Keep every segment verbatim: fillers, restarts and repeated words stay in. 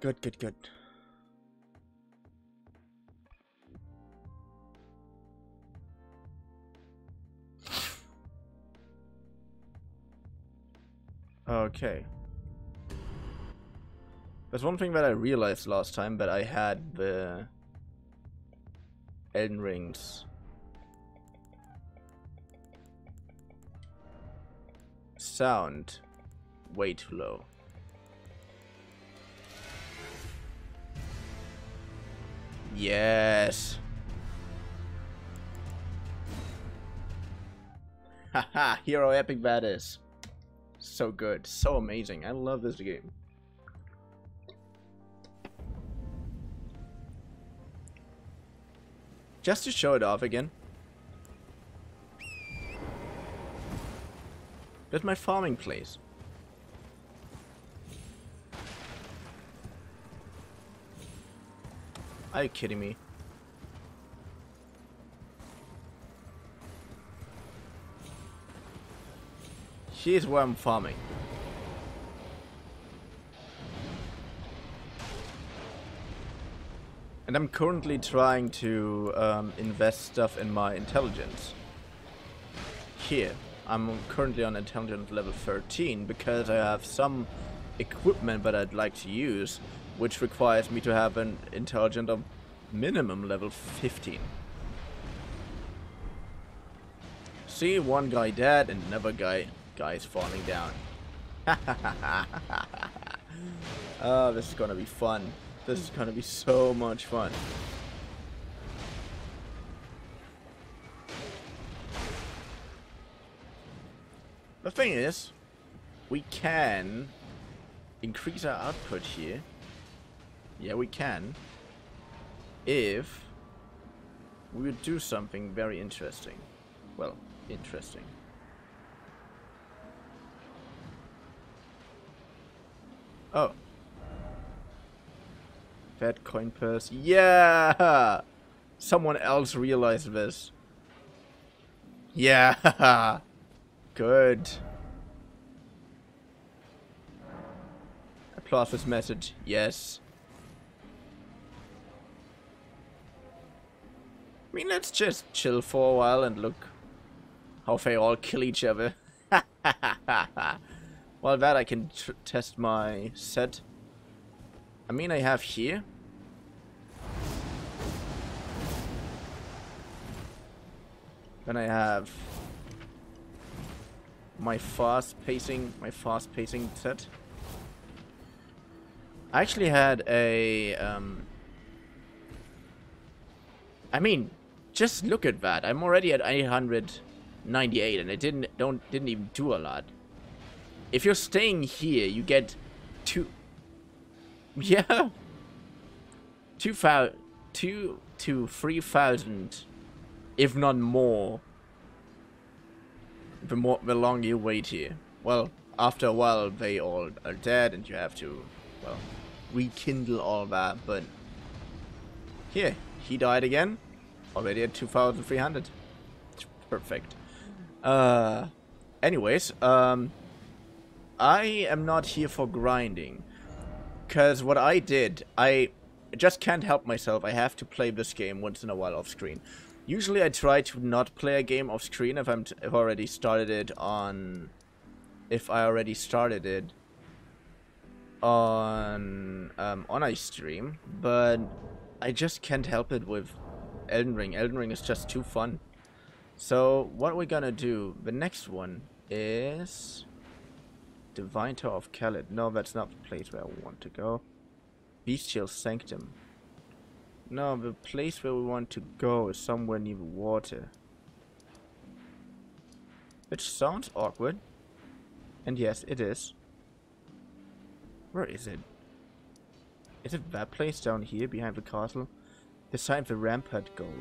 Good, good, good. Okay. There's one thing that I realized last time, that I had the Elden Rings sound way too low. Yes. Haha, hear how epic that is. So good, so amazing. I love this game. Just to show it off again. That's my farming place. Are you kidding me? Here's where I'm farming. And I'm currently trying to um, invest stuff in my intelligence. Here. I'm currently on intelligence level thirteen because I have some equipment that I'd like to use, which requires me to have an intelligence of minimum level fifteen. See, one guy dead and another guy guys falling down. Oh, this is gonna be fun. This is gonna be so much fun. The thing is, we can increase our output here. Yeah, we can. If we would do something very interesting. Well, interesting. Oh. Fat coin purse. Yeah! Someone else realized this. Yeah! Good. Applaud this message. Yes. I mean, let's just chill for a while and look how they all kill each other. While that, I can tr test my set. I mean, I have here. Then I have my fast pacing, my fast pacing set. I actually had a. Um, I mean, just look at that. I'm already at eight hundred ninety-eight, and it didn't don't didn't even do a lot. If you're staying here, you get two. Yeah, two thousand, two to three thousand, if not more. The more, the longer you wait here. Well, after a while, they all are dead, and you have to, well, rekindle all that. But here, he died again. Already at two thousand three hundred. Perfect. Uh, anyways, um, I am not here for grinding, because what I did, I just can't help myself. I have to play this game once in a while off screen. Usually I try to not play a game off screen if I'm t if I already started it on if I already started it on um, on a stream, but I just can't help it with Elden Ring. Elden Ring is just too fun. So what we're gonna do, the next one is Divine Tower of Caelid. No, that's not the place where I want to go. Bestial Sanctum. No, the place where we want to go is somewhere near the water. Which sounds awkward. And yes, it is. Where is it? Is it that place down here behind the castle? Beside the rampart goal.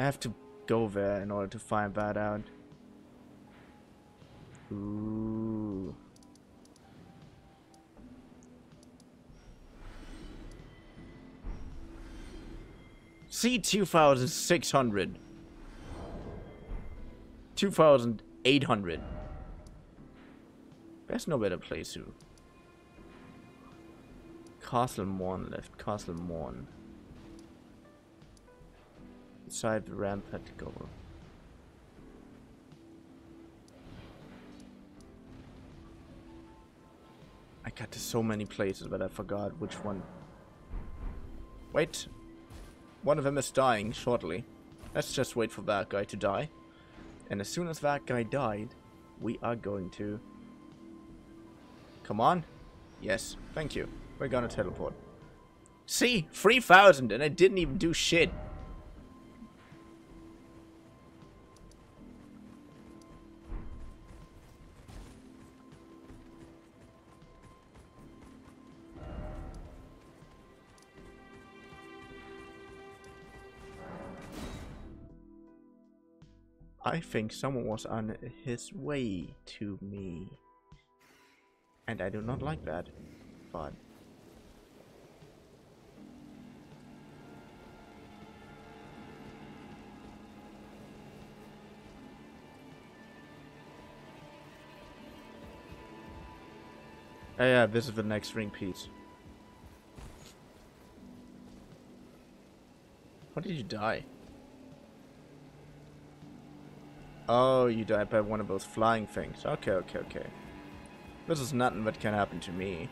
I have to go there in order to find that out. Ooh. C two thousand six hundred. two thousand eight hundred. There's no better place to. Castle Morn left. Castle Morn. Side Rampart Goal. I got to so many places, but I forgot which one. Wait. One of them is dying shortly. Let's just wait for that guy to die. And as soon as that guy died, we are going to... Come on. Yes. Thank you. We're gonna teleport. See? three thousand and I didn't even do shit. I think someone was on his way to me. And I do not like that. But... Oh yeah, this is the next ring piece. How did you die? Oh, you died by one of those flying things. Okay, okay, okay. This is nothing that can happen to me.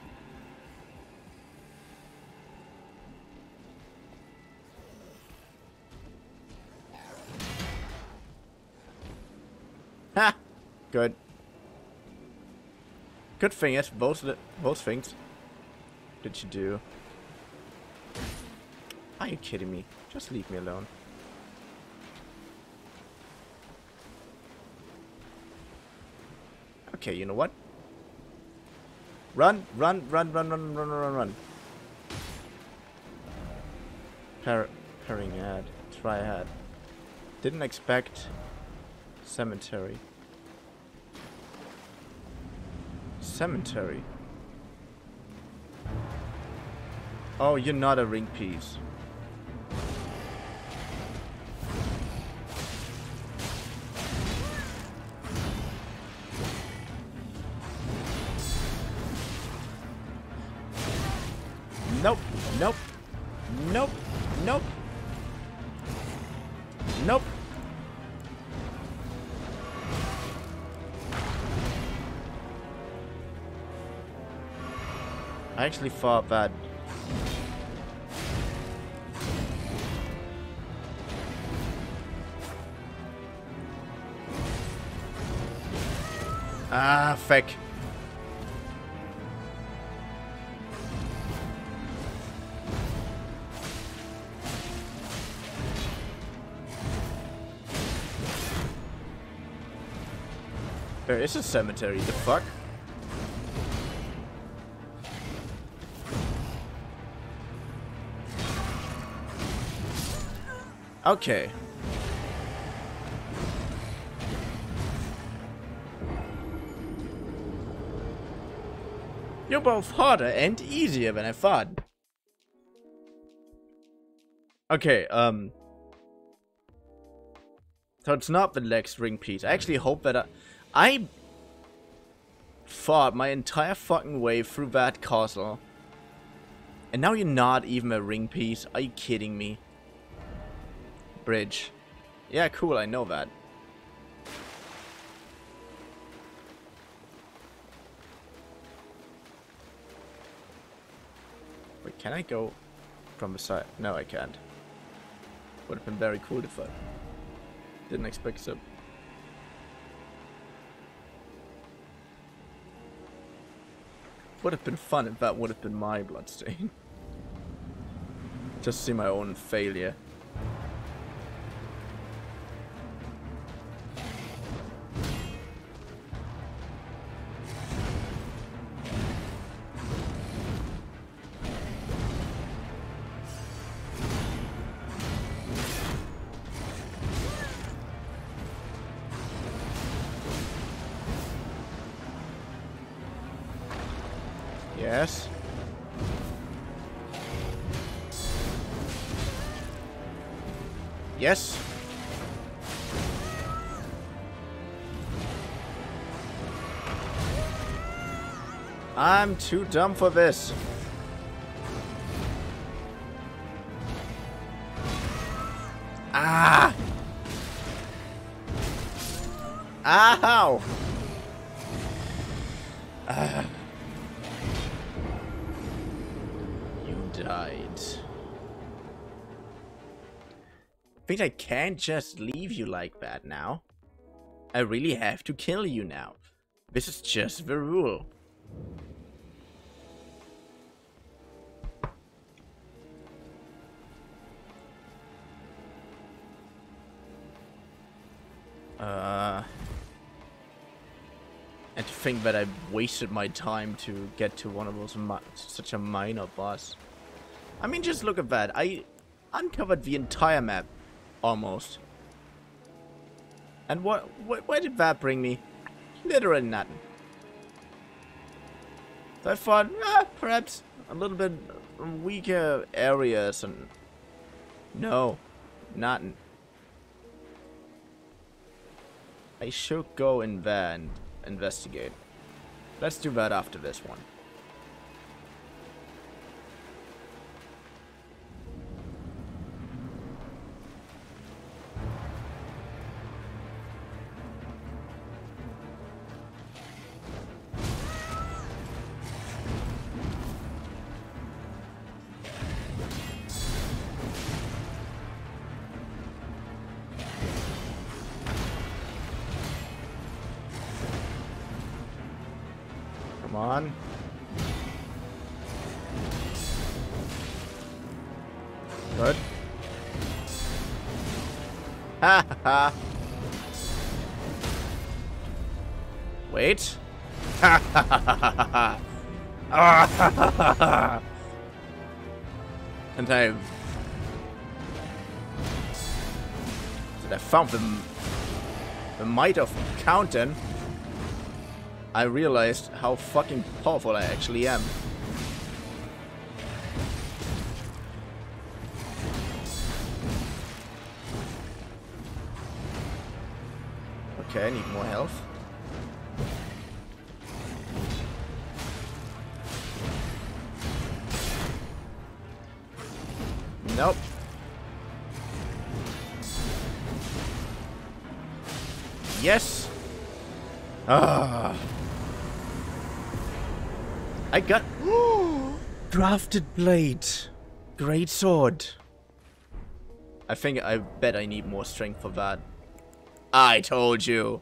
Ha! Good. Good thing is, both, both things did you do. Are you kidding me? Just leave me alone. Okay, you know what? Run, run, run, run, run, run, run, run. Par parrying ad. Try ad. Didn't expect cemetery. Cemetery. Oh, you're not a ring piece. Nope, nope, nope, nope, nope. I actually fought that. Ah, fuck. There is a cemetery, the fuck? Okay. You're both harder and easier than I thought. Okay, um... so it's not the next ring piece. I actually hope that I... I fought my entire fucking way through that castle. And now you're not even a ring piece. Are you kidding me? Bridge. Yeah, cool, I know that. Wait, can I go from the side? No, I can't. Would have been very cool if I didn't expect so. Would have been fun if that would have been my bloodstain. Just see my own failure. Yes. Yes. I'm too dumb for this. Ah! Ow! Ah. You died. I think I can't just leave you like that now. I really have to kill you now. This is just the rule. Uh, and to think that I wasted my time to get to one of those mi such a minor boss. I mean, just look at that. I uncovered the entire map, almost. And what? Wh where did that bring me? Literally nothing. So I thought, ah, perhaps a little bit weaker areas, and no, nothing. I should go in there and investigate. Let's do that after this one. On. Good. Ha ha. Wait. Ha ha ha ha ha. And I have... I found the, the might of counting. I realized how fucking powerful I actually am. Okay, I need more health. Nope. Yes! Ah! I got Grafted Blade, Great Sword. I think I bet I need more strength for that. I told you,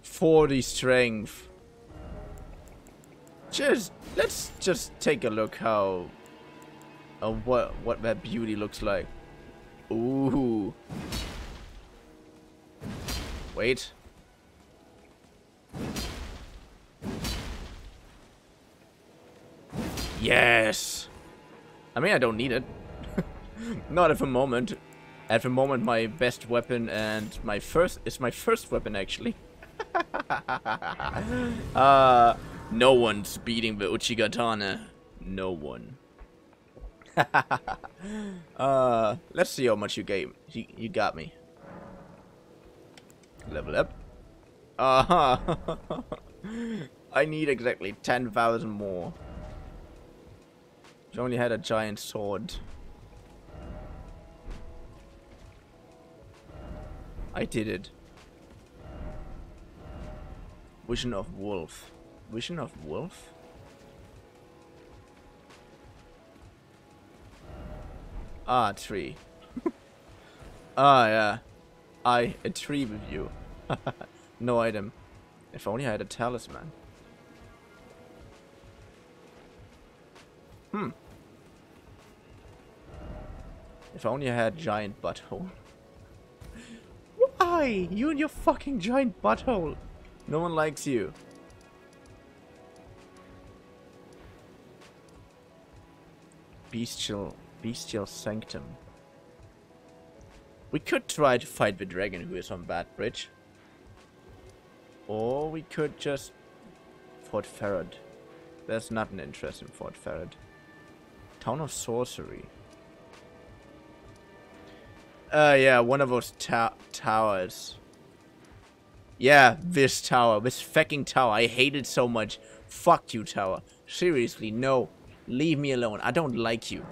forty strength. Just let's just take a look how, uh, what what that beauty looks like. Ooh. Wait. Yes! I mean, I don't need it. Not at the moment. At the moment, my best weapon and my first... It's my first weapon, actually. uh, no one's beating the Uchigatana. No one. uh, let's see how much you gave. You, you got me. Level up. Uh-huh. I need exactly ten thousand more. She only had a giant sword. I did it. Vision of Wolf. Vision of Wolf? Ah, tree. ah, yeah. I, a tree with you. No item. If only I had a talisman. Hmm. If only I had giant butthole. Why? You and your fucking giant butthole. No one likes you. Bestial, Bestial Sanctum. We could try to fight the dragon who is on that bridge. Or we could just... Fort Farad. There's nothing interesting in Fort Farad. Town of Sorcery. Uh, yeah, one of those ta towers. Yeah, this tower. This fucking tower. I hate it so much. Fuck you, tower. Seriously, no. Leave me alone. I don't like you.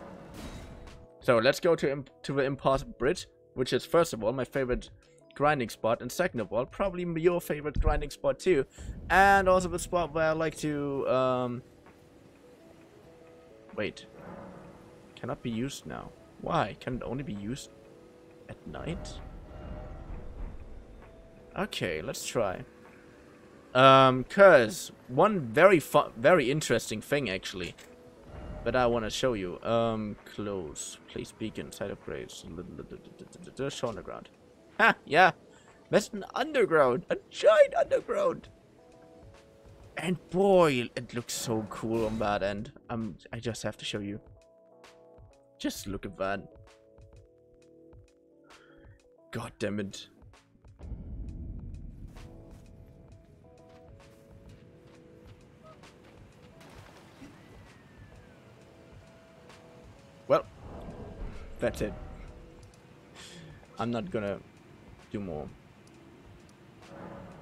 So let's go to, to the Impossible Bridge, which is, first of all, my favorite grinding spot, and second of all, probably your favorite grinding spot too, and also the spot where I like to, um... wait. Cannot be used now. Why? Can it only be used at night? Okay, let's try. Um, cause one very fun, very interesting thing actually that I want to show you. Um, close. Place beacon. Side upgrades. Show underground. Ha! Yeah! That's an underground! A giant underground! And boy, it looks so cool on that end. Um, I just have to show you. Just look at that. God damn it. Well, that's it. I'm not gonna do more.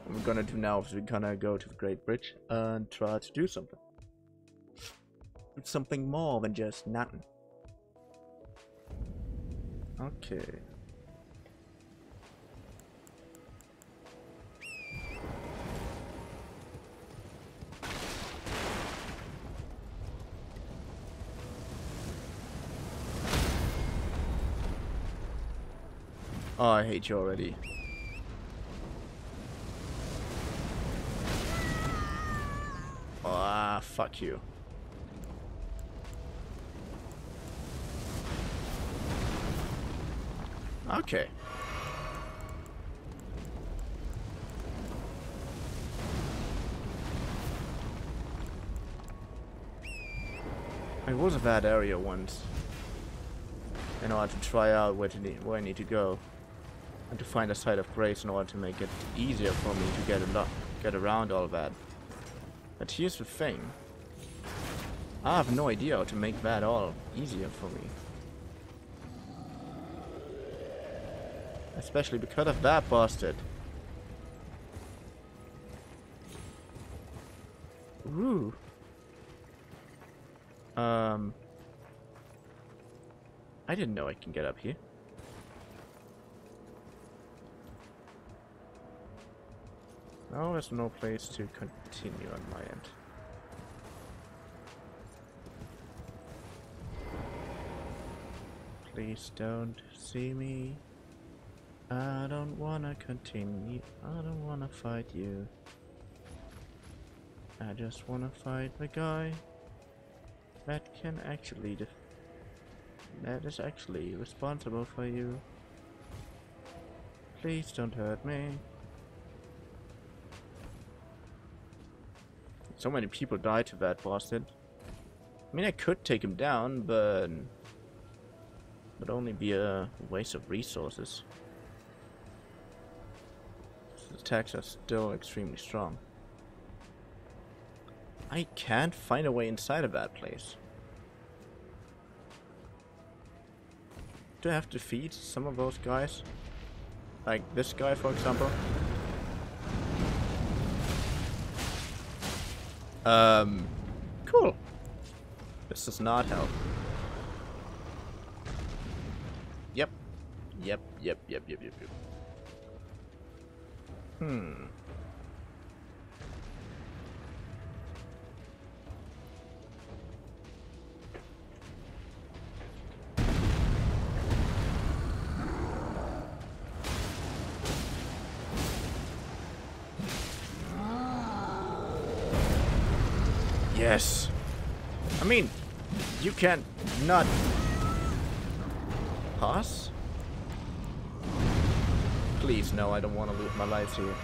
What we're gonna do now is we're gonna go to the Great Bridge and try to do something. Do something more than just nothing. Okay. Oh, I hate you already. Ah, fuck you. Okay. I was in that area once. In order to try out where, to need, where I need to go. And to find a site of grace in order to make it easier for me to get a get around all that. But here's the thing. I have no idea how to make that all easier for me. Especially because of that bastard. Ooh. Um. I didn't know I can get up here. Now there's no place to continue on my end. Please don't see me. I don't wanna continue. I don't wanna fight you. I just wanna fight the guy that can actually def that is actually responsible for you. Please don't hurt me. So many people die to that bastard. I mean, I could take him down, but it would only be a waste of resources. The attacks are still extremely strong. I can't find a way inside of that place. Do I have to feed some of those guys? Like this guy, for example? Um, cool. This does not help. Yep. Yep, yep, yep, yep, yep, yep. Hmm. Yes. I mean, you can't not pass. Please, no, I don't want to lose my life here.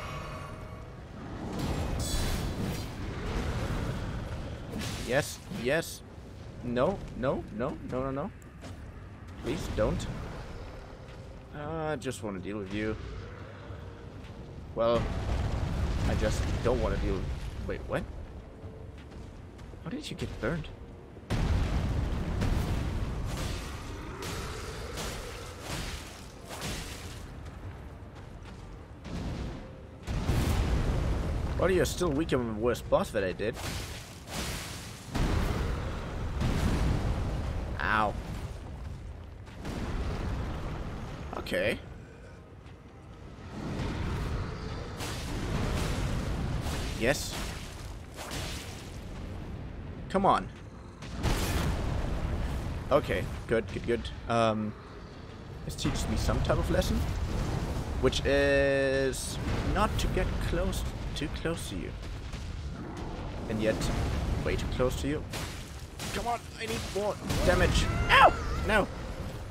Yes, yes. No, no, no, no, no, no. Please don't. Uh, I just want to deal with you. Well, I just don't want to deal with... Wait, what? How did you get burned? Well, you're still weaker than the worst boss that I did. Ow. Okay. Yes. Come on. Okay, good, good, good. Um, this teaches me some type of lesson, which is not to get close, too close to you, and yet way too close to you. Come on, I need more damage. Ow! No,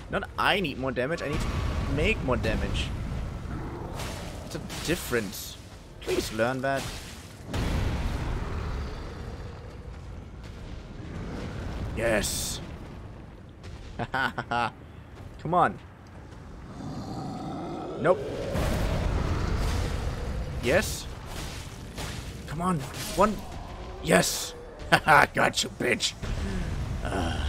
not I need more damage. I need to make more damage. It's a difference. Please learn that. Yes. Come on. Nope. Yes. Come on. One. Yes. Haha, got you, bitch. Uh.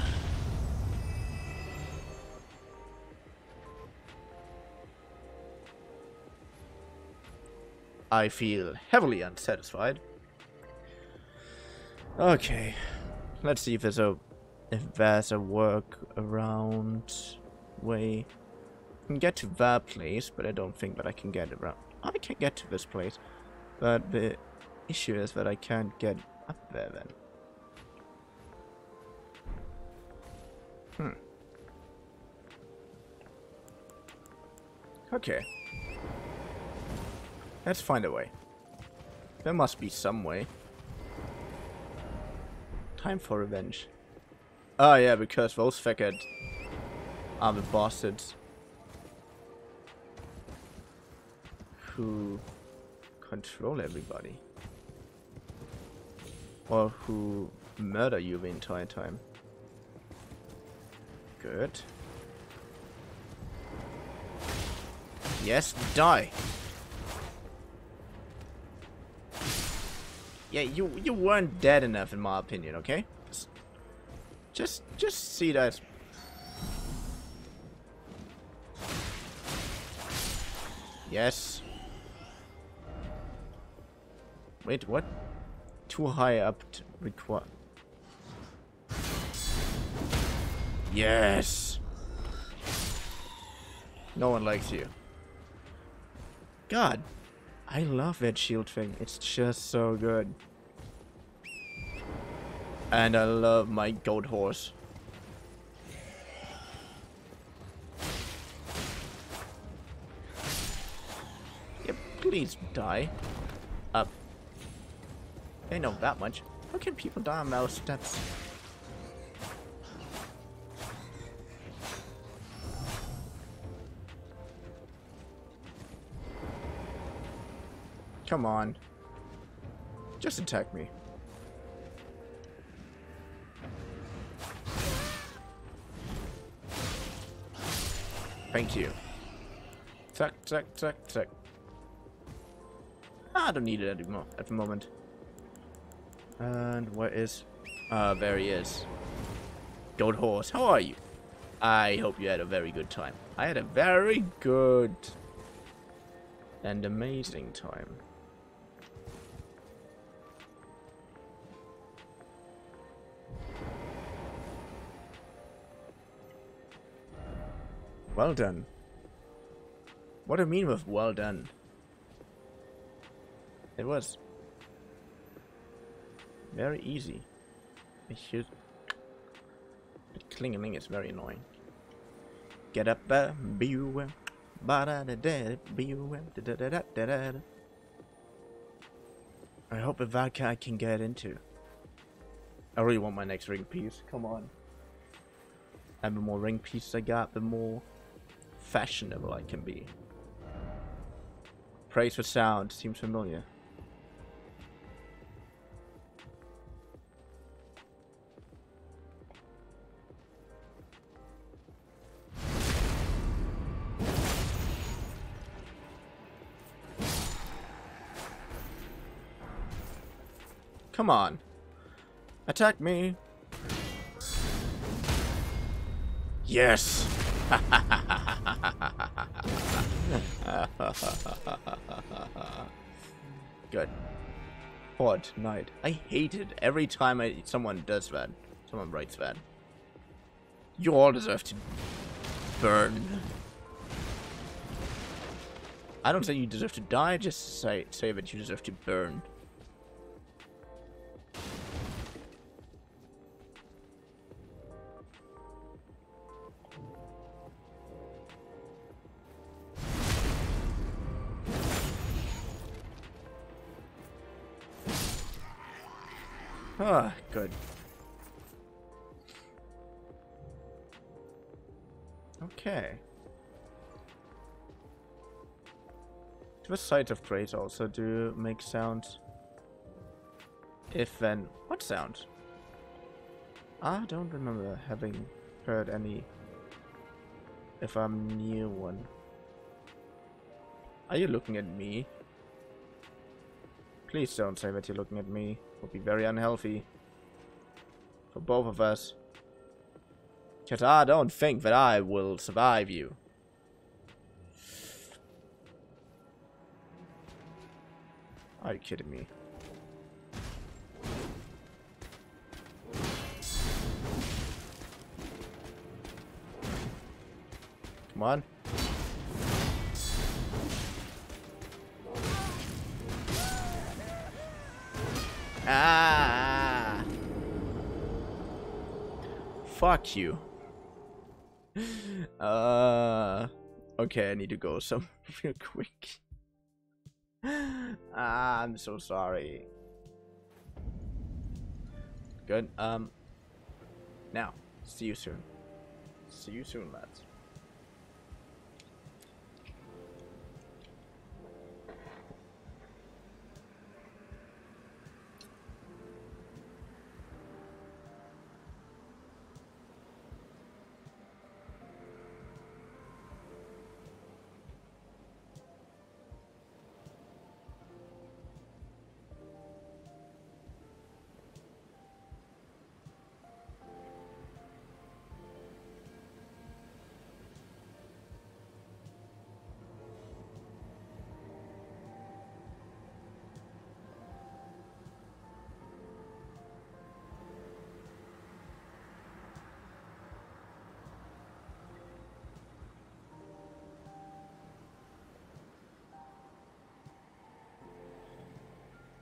I feel heavily unsatisfied. Okay. Let's see if there's a if there's a workaround way. I can get to that place, but I don't think that I can get around. I can get to this place, but the issue is that I can't get up there then. Hmm. Okay. Let's find a way. There must be some way. Time for revenge. Oh yeah, because those faggots are the bastards who control everybody. Or who murder you the entire time. Good. Yes, die! Yeah, you you weren't dead enough in my opinion, okay? Just just see that. Yes. Wait, what? Too high up to require. Yes. No one likes you. God. I love that shield thing. It's just so good. And I love my goat horse. Yeah, please die. Up. They know that much. How can people die on mouse steps? Come on. Just attack me. Thank you. Tuck, tuck, tuck, tuck. Ah, I don't need it anymore at the moment. And what is... Ah, uh, there he is. Gold horse, how are you? I hope you had a very good time. I had a very good and amazing time. Well done. What do I mean with well done? It was very easy. It should. The clingeling is very annoying. Get up there, be aware. I hope if that I can get into. I really want my next ring piece. Come on. And the more ring pieces I got, the more fashionable I can be. Praise for sound seems familiar. Come on, attack me. Yes. Good. Pod Knight. I hate it every time I, someone does that. Someone writes that. You all deserve to burn. I don't say you deserve to die, just say, say that you deserve to burn. Ah, good. Okay. Do the sides of crates also do make sounds? If then, what sound? I don't remember having heard any. If I'm near one. Are you looking at me? Please don't say that you're looking at me. Would be very unhealthy for both of us. Because I don't think that I will survive you. Are you kidding me? Come on. Ah! Fuck you. Uh, okay, I need to go some real quick. Ah, I'm so sorry. Good. Um. Now, see you soon. See you soon, lads.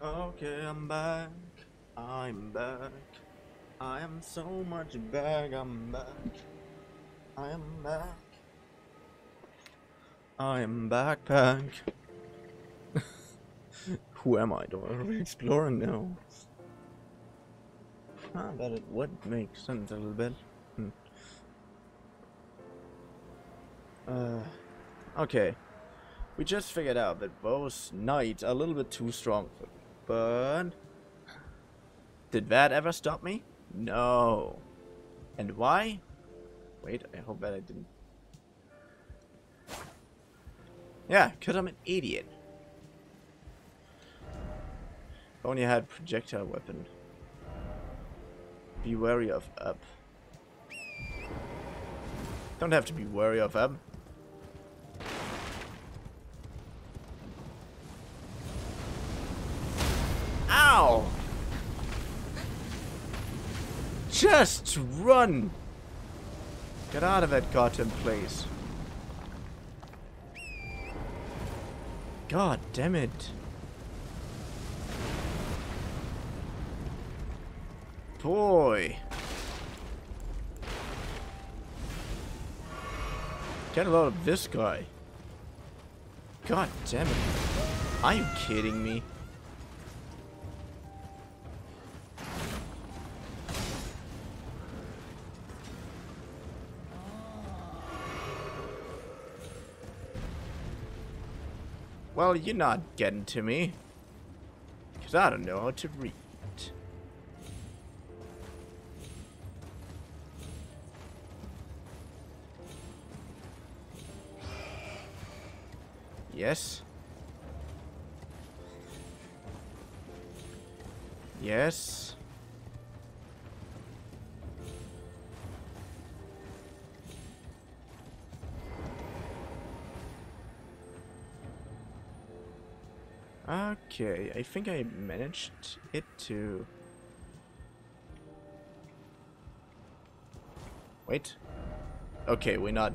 Okay, I'm back, I'm back, I am so much back, I'm back, I am back, I am backpack. Who am I? Do I want to be exploring now? I bet it would make sense a little bit. Hmm. Uh, okay, we just figured out that those knights are a little bit too strong for But did that ever stop me? No. And why? Wait, I hope that I didn't. Yeah, because I'm an idiot. If only I had projectile weapon. Be wary of up. Don't have to be wary of up. Ow! Just run! Get out of that goddamn place. God damn it. Boy. Get a load of this guy. God damn it. Are you kidding me? Well, you're not getting to me. Because I don't know how to read. Yes. Yes. Okay, I think I managed it to... Wait. Okay, we're not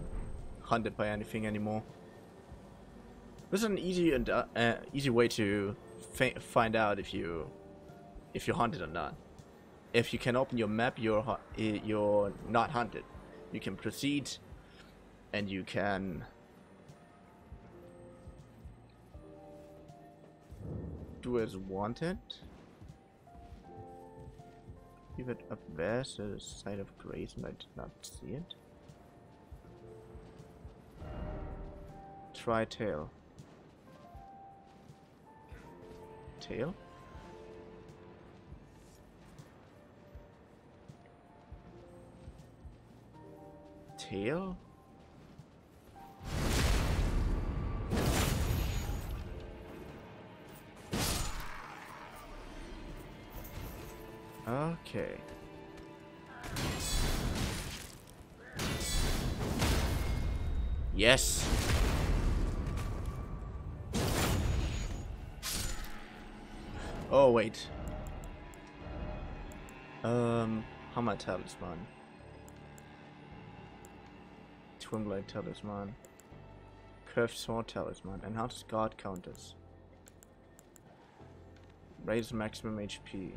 hunted by anything anymore. This is an easy and uh, uh, easy way to find out if you if you're hunted or not. If you can open your map, you're uh, you're not hunted. You can proceed, and you can. Do as wanted. Leave it up there, so the side of grace, and I did not see it. Try tail. Tail? Tail? Okay. Yes. Oh wait. Um, how my talisman? Twinblade talisman, curved sword talisman, and how does guard counters? Raise maximum H P.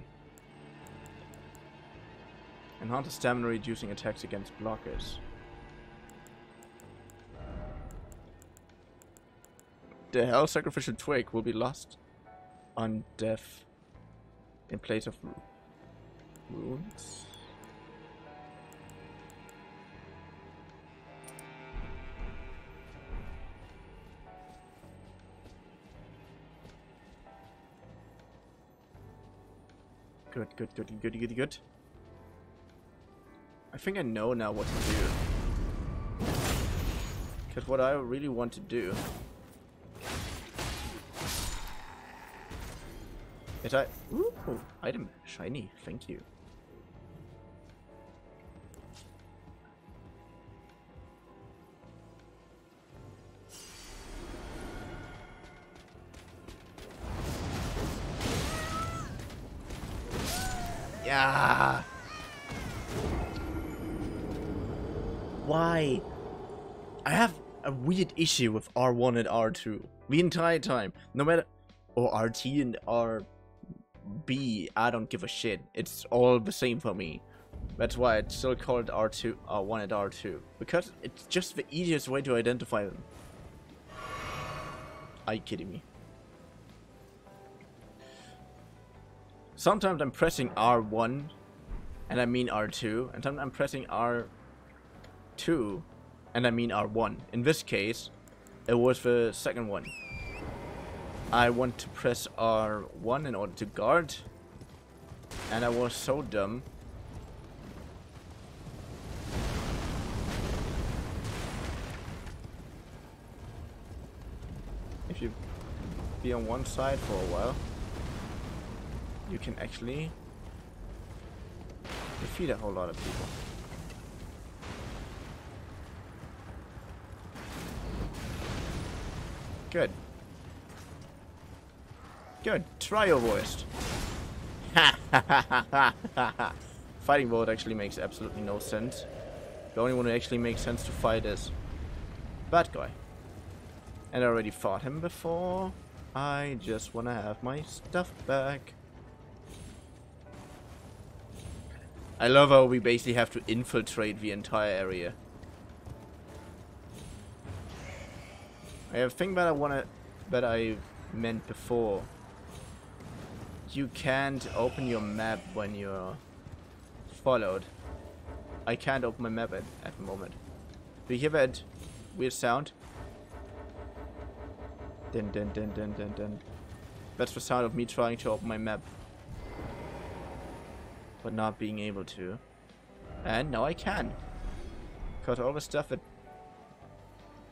Enhance stamina, reducing attacks against blockers. The hell sacrificial twig will be lost on death in place of runes. Good, good, good, good, good, good. I think I know now what to do. Because what I really want to do is I... Ooh, item. Shiny. Thank you. Yeah. Why? I have a weird issue with R one and R two the entire time, no matter, or R T and R B, I don't give a shit, it's all the same for me. That's why I still call it R two, R one and R two, because it's just the easiest way to identify them. Are you kidding me? Sometimes I'm pressing R one and I mean R two, and sometimes I'm pressing R two and I mean R one. In this case, it was the second one. I want to press R one in order to guard, and I was so dumb. If you be on one side for a while, you can actually defeat a whole lot of people. Good. Good. Try your worst. Ha ha ha ha ha. Fighting mode actually makes absolutely no sense. The only one who actually makes sense to fight is that guy. And I already fought him before. I just wanna have my stuff back. I love how we basically have to infiltrate the entire area. I have a thing that I wanna, that I meant before. You can't open your map when you're followed. I can't open my map at, at the moment. Do you hear that weird sound? Dun dun dun dun dun dun. That's the sound of me trying to open my map, but not being able to. And now I can. Cause all the stuff that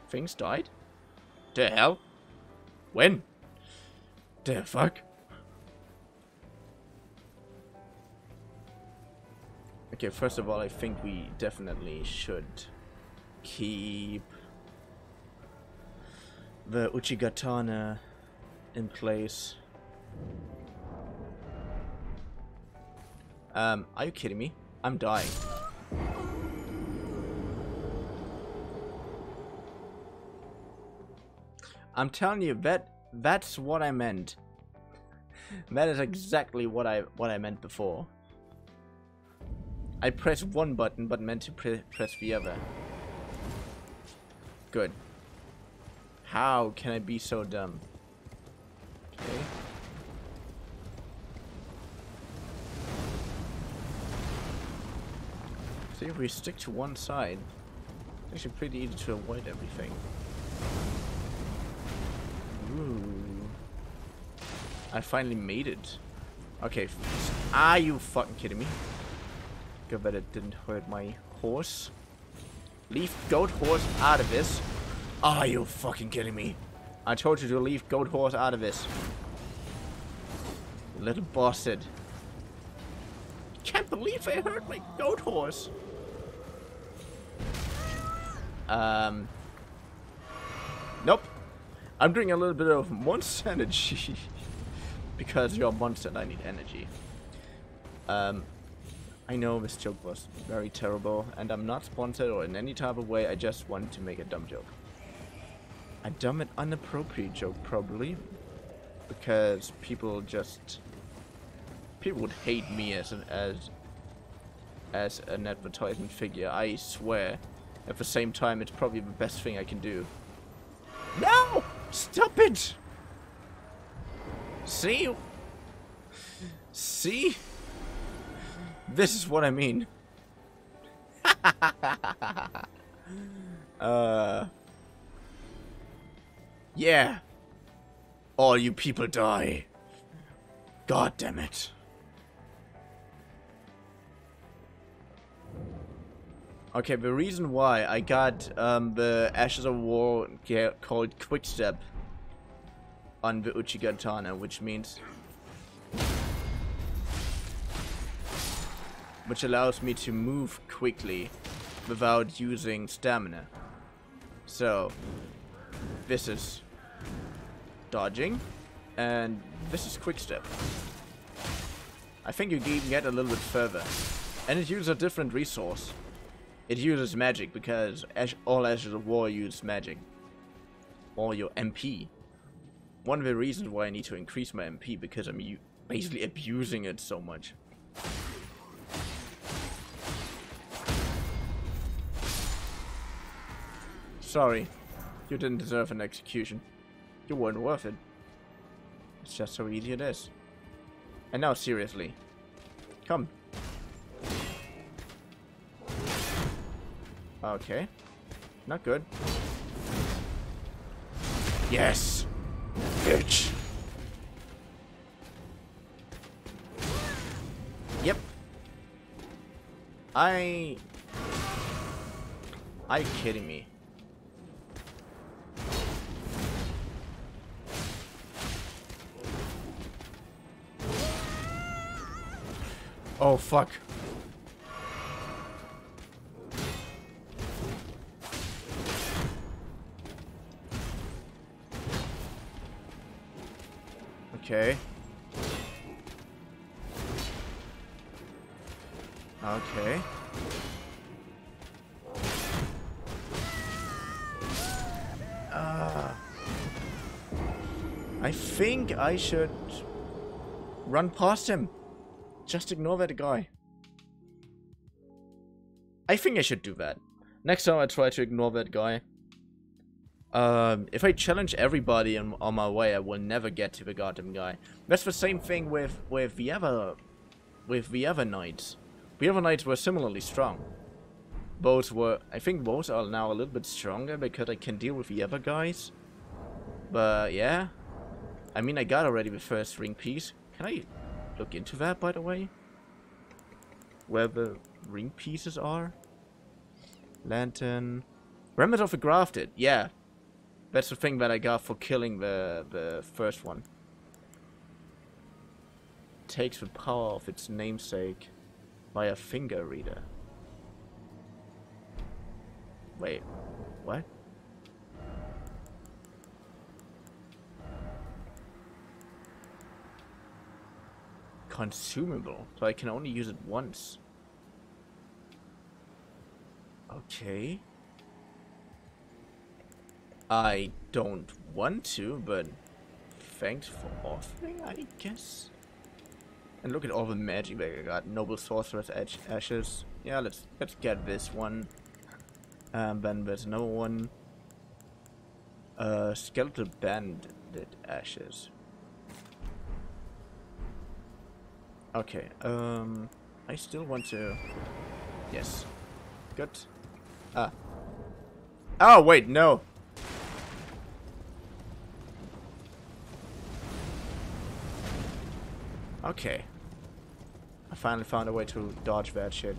things died. The hell? When? The fuck? Okay, first of all, I think we definitely should keep the Uchigatana in place. Um, are you kidding me? I'm dying. I'm telling you, that that's what I meant. That is exactly what I what I meant before. I pressed one button, but meant to pre press the other. Good. How can I be so dumb? Okay. See, if we stick to one side, it's actually pretty easy to avoid everything. Ooh. I finally made it. Okay. Are you fucking kidding me? Good that it didn't hurt my horse. Leave goat horse out of this. Are you fucking kidding me? I told you to leave goat horse out of this. You little bastard. Can't believe I hurt my goat horse. Um. Nope. I'm doing a little bit of monster energy. Because you're a monster and I need energy. Um. I know this joke was very terrible, and I'm not sponsored or in any type of way, I just wanted to make a dumb joke. A dumb and inappropriate joke, probably, because people just... people would hate me as an, as, as an advertisement figure, I swear. At the same time, it's probably the best thing I can do. No! Stop it! See? See? This is what I mean. uh, yeah. All you people die. God damn it. Okay, the reason why I got um, the Ashes of War called Quick Step on the Uchigatana, which means... which allows me to move quickly without using stamina. So, this is dodging, and this is quick step. I think you can get a little bit further. And it uses a different resource. It uses magic, because all Ashes of War use magic. Or your M P. One of the reasons why I need to increase my M P, because I'm basically abusing it so much. Sorry, you didn't deserve an execution. You weren't worth it. It's just how easy it is. And now seriously, come. Okay, not good. Yes, bitch. Yep. I... are you kidding me? Oh fuck. Okay. Okay. Uh, I think I should run past him. Just ignore that guy. I think I should do that. Next time I try to ignore that guy. Um, if I challenge everybody on, on my way, I will never get to the goddamn guy. That's the same thing with, with the other... with the other knights. The other knights were similarly strong. Both were... I think both are now a little bit stronger because I can deal with the other guys. But yeah. I mean, I got already the first ring piece. Can I... look into that, by the way? Where the ring pieces are? Lantern... Remnant of the Grafted, yeah. That's the thing that I got for killing the, the first one. Takes the power of its namesake by a finger reader. Wait, what? consumable, so I can only use it once. Okay. I don't want to, but thanks for offering, I guess. And look at all the magic that I got. Noble Sorcerer's Ashes. Yeah, let's let's get this one. Um, then there's another one. Uh, Skeletal Bandit Ashes. Okay. Um, I still want to. Yes. Good. Ah. Oh wait, no. Okay. I finally found a way to dodge that shit.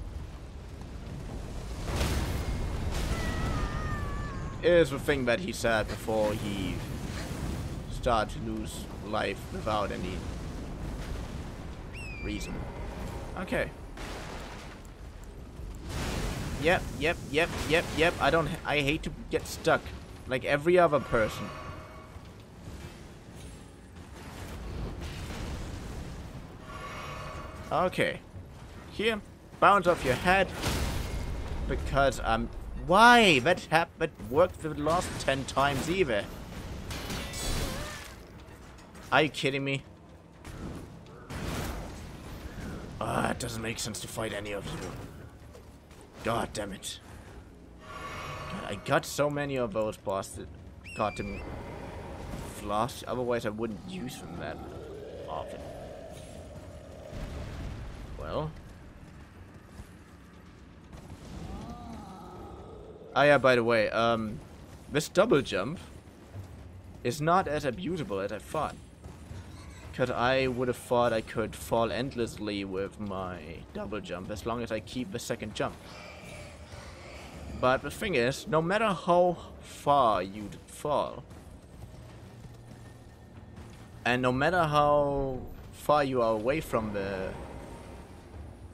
Is the thing that he said before he started to lose life without any reason. Okay. Yep, yep, yep, yep, yep. I don't. I hate to get stuck, like every other person. Okay, here, bounce off your head, because um, why that hap that worked the last ten times either? Are you kidding me? Ah, oh, it doesn't make sense to fight any of you. God damn it! God, I got so many of those bastard goddamn flash. Otherwise, I wouldn't use them that often. Well. Oh yeah, by the way, um, this double jump is not as abusable as I thought. Because I would have thought I could fall endlessly with my double jump as long as I keep the second jump. But the thing is, no matter how far you fall, and no matter how far you are away from the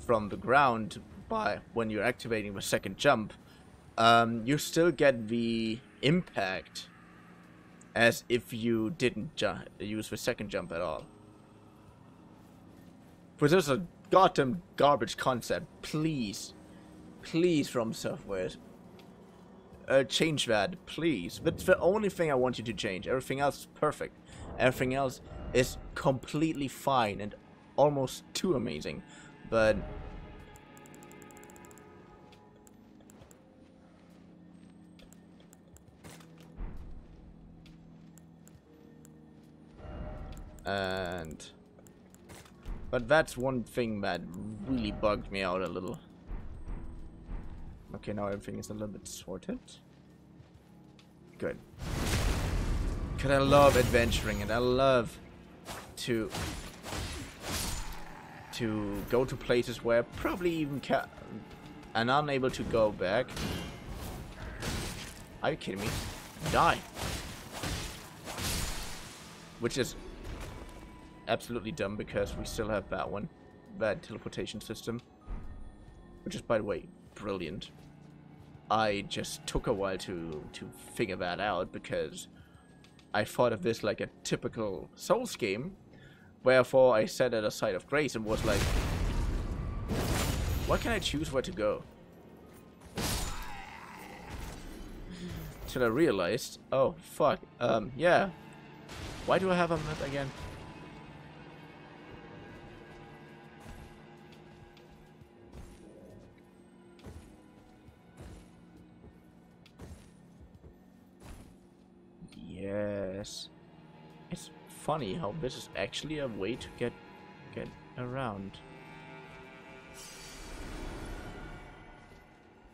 from the ground by when you're activating the second jump, um, you still get the impact as if you didn't ju use the second jump at all. But this is a goddamn garbage concept. Please, please, Fromsoftware, uh, change that, please. That's the only thing I want you to change. Everything else is perfect. Everything else is completely fine and almost too amazing. But and but that's one thing that really bugged me out a little. Okay, now everything is a little bit sorted. Good. Because I love adventuring and I love to to go to places where probably even ca and unable to go back. Are you kidding me? Die. Which is absolutely dumb because we still have that one, that teleportation system, which is, by the way, brilliant. I just took a while to to figure that out because I thought of this like a typical Souls game. Wherefore, I sat at a site of grace and was like, what can I choose where to go? Till I realized, oh, fuck, um, yeah. Why do I have a map again? Yes. Funny how this is actually a way to get get around.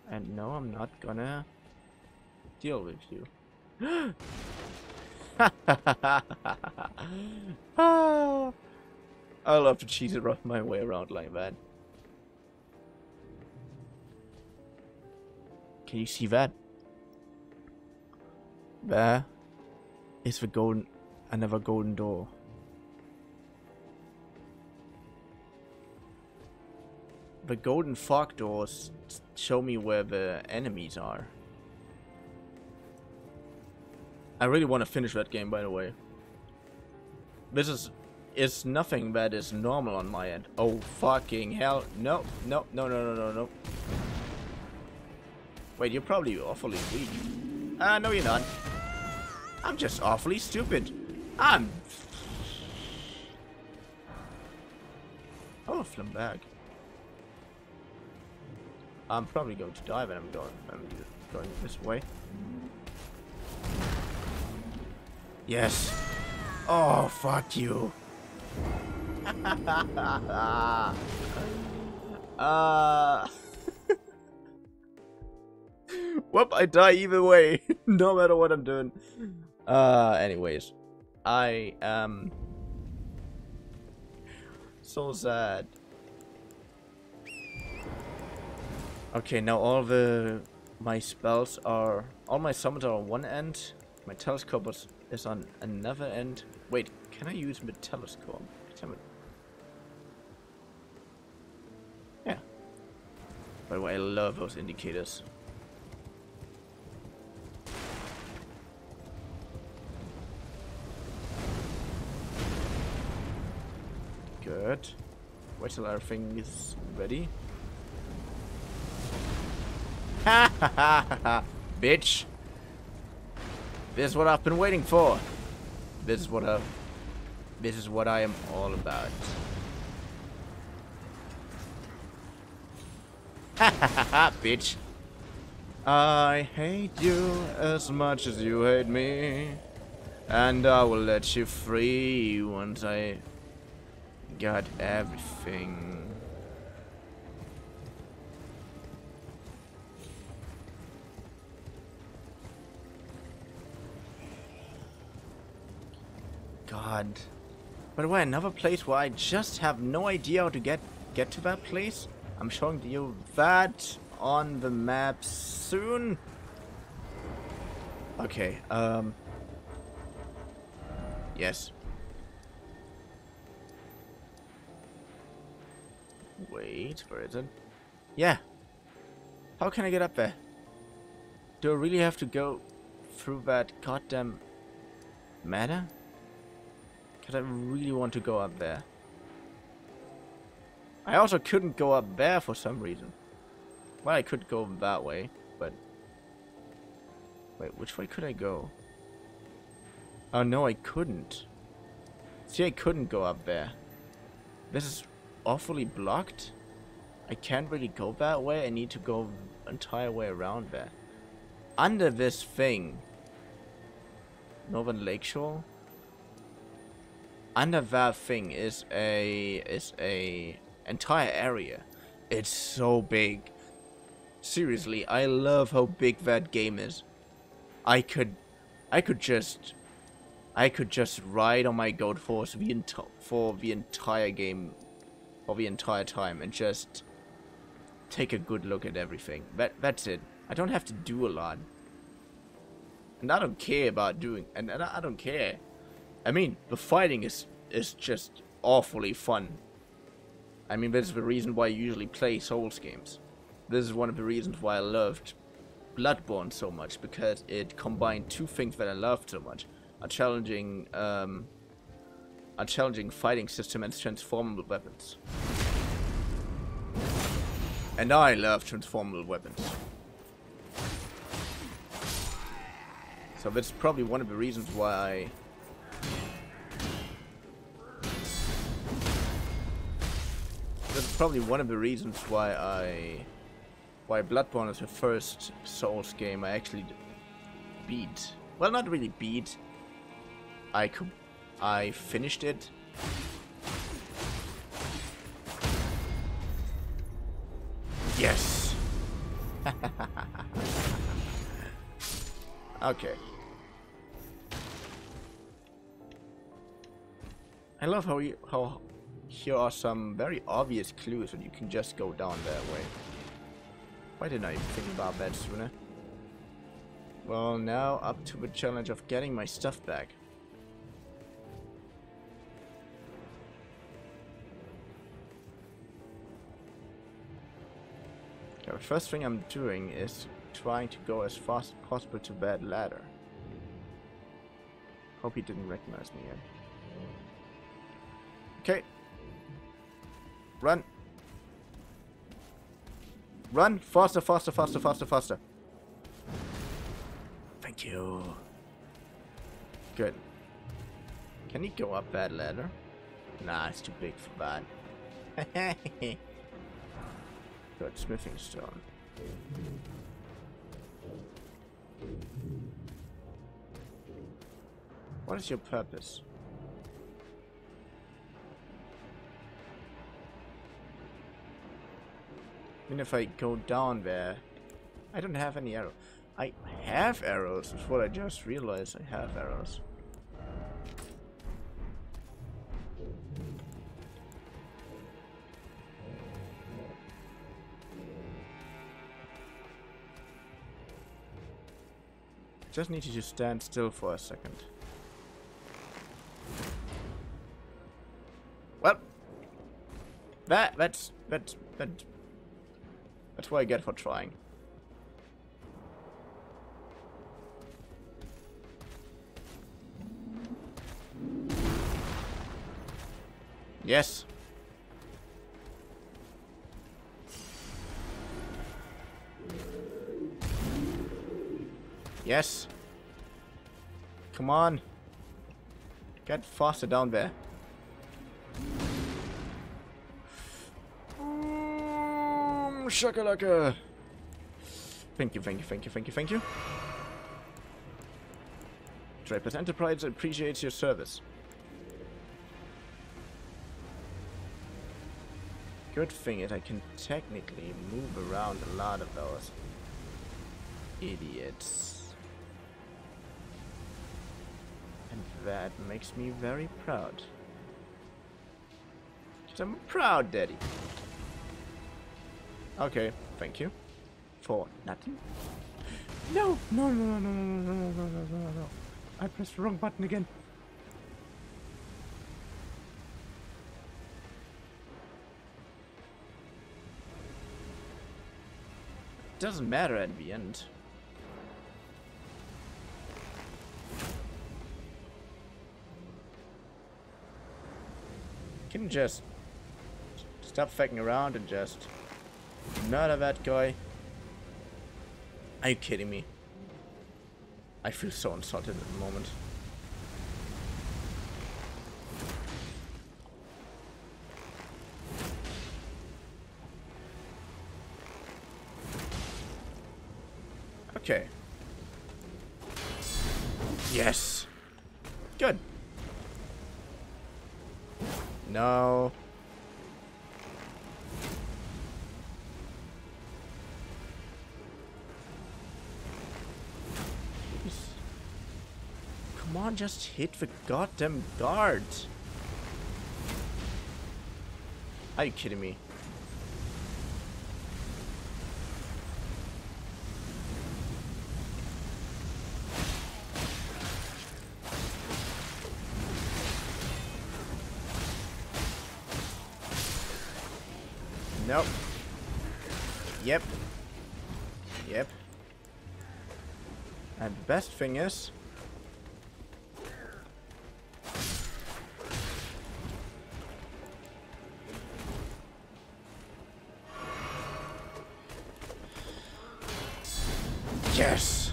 And no, I'm not gonna deal with you. Oh, I love to cheese it off my way around like that. Can you see that? There is the golden. Another golden door. The golden fog doors show me where the enemies are. I really want to finish that game, by the way. This is is nothing that is normal on my end. Oh fucking hell. No, no, no, no, no, no, no. Wait, you're probably awfully weak. Ah, uh, no you're not. I'm just awfully stupid. I'm... I'll flim back. I'm probably going to die when I'm going, I'm going this way. Yes. Oh, fuck you. uh... Whoop, I die either way, no matter what I'm doing. Uh, anyways, I am so sad. Okay, now all the my spells are all my summons are on one end. My telescope is, is on another end. Wait, can I use my telescope? Yeah. By the way, I love those indicators. Good. Wait till everything is ready. Ha ha ha ha, bitch. This is what I've been waiting for. This is what I This is what I am all about. Ha ha ha ha, bitch. I hate you as much as you hate me, and I will let you free once I got everything. God. By the way, another place where I just have no idea how to get get to that place. I'm showing you that on the map soon. Okay, um yes. Wait, where is it? Yeah. How can I get up there? Do I really have to go through that goddamn manor? Because I really want to go up there. I also couldn't go up there for some reason. Well, I could go that way, but... Wait, which way could I go? Oh no, I couldn't. See, I couldn't go up there. This is... awfully blocked. I can't really go that way. I need to go the entire way around there. Under this thing. Northern Lakeshore. Under that thing is a is a entire area. It's so big. Seriously, I love how big that game is. I could I could just I could just ride on my goat horse the entire for the entire game. The entire time and just take a good look at everything. That that's it. I don't have to do a lot, and I don't care about doing. And, and I don't care. I mean, the fighting is is just awfully fun. I mean, that's the reason why I usually play Souls games. This is one of the reasons why I loved Bloodborne so much, because it combined two things that I loved so much: a challenging. Um, A challenging fighting system and transformable weapons. And I love transformable weapons. So that's probably one of the reasons why I... That's probably one of the reasons why I... Why Bloodborne is the first Souls game I actually beat. Well, not really beat. I could... I finished it. Yes. Okay. I love how you, how here are some very obvious clues and you can just go down that way. Why didn't I think about that sooner? Well, now up to the challenge of getting my stuff back. The first thing I'm doing is trying to go as fast as possible to that ladder. Hope he didn't recognize me yet. Okay. Run. Run. Faster, faster, faster, faster, faster. Thank you. Good. Can he go up that ladder? Nah, it's too big for that. Good, smithing stone. What is your purpose? Even if I go down there, I don't have any arrows. I have arrows, is what I just realized. I have arrows. Just need you to stand still for a second. Well, that that's that's that that's what I get for trying. Yes. Yes. Come on. Get faster down there. Boom, shakalaka. Thank you, thank you, thank you, thank you, thank you. Draper's Enterprise appreciates your service. Good thing is I can technically move around a lot of those idiots. That makes me very proud. Because I'm proud daddy. Okay, thank you. For nothing. No, no, no, no, no, no, no, no, no, no, no. I pressed the wrong button again. Doesn't matter at the end. Can just stop fucking around and just none of that guy. Are you kidding me? I feel so insulted at the moment. Okay. Yes. Good. No. Jeez. Come on, just hit the goddamn guard. Are you kidding me? Nope. Yep. Yep. And the best thing is... Yes!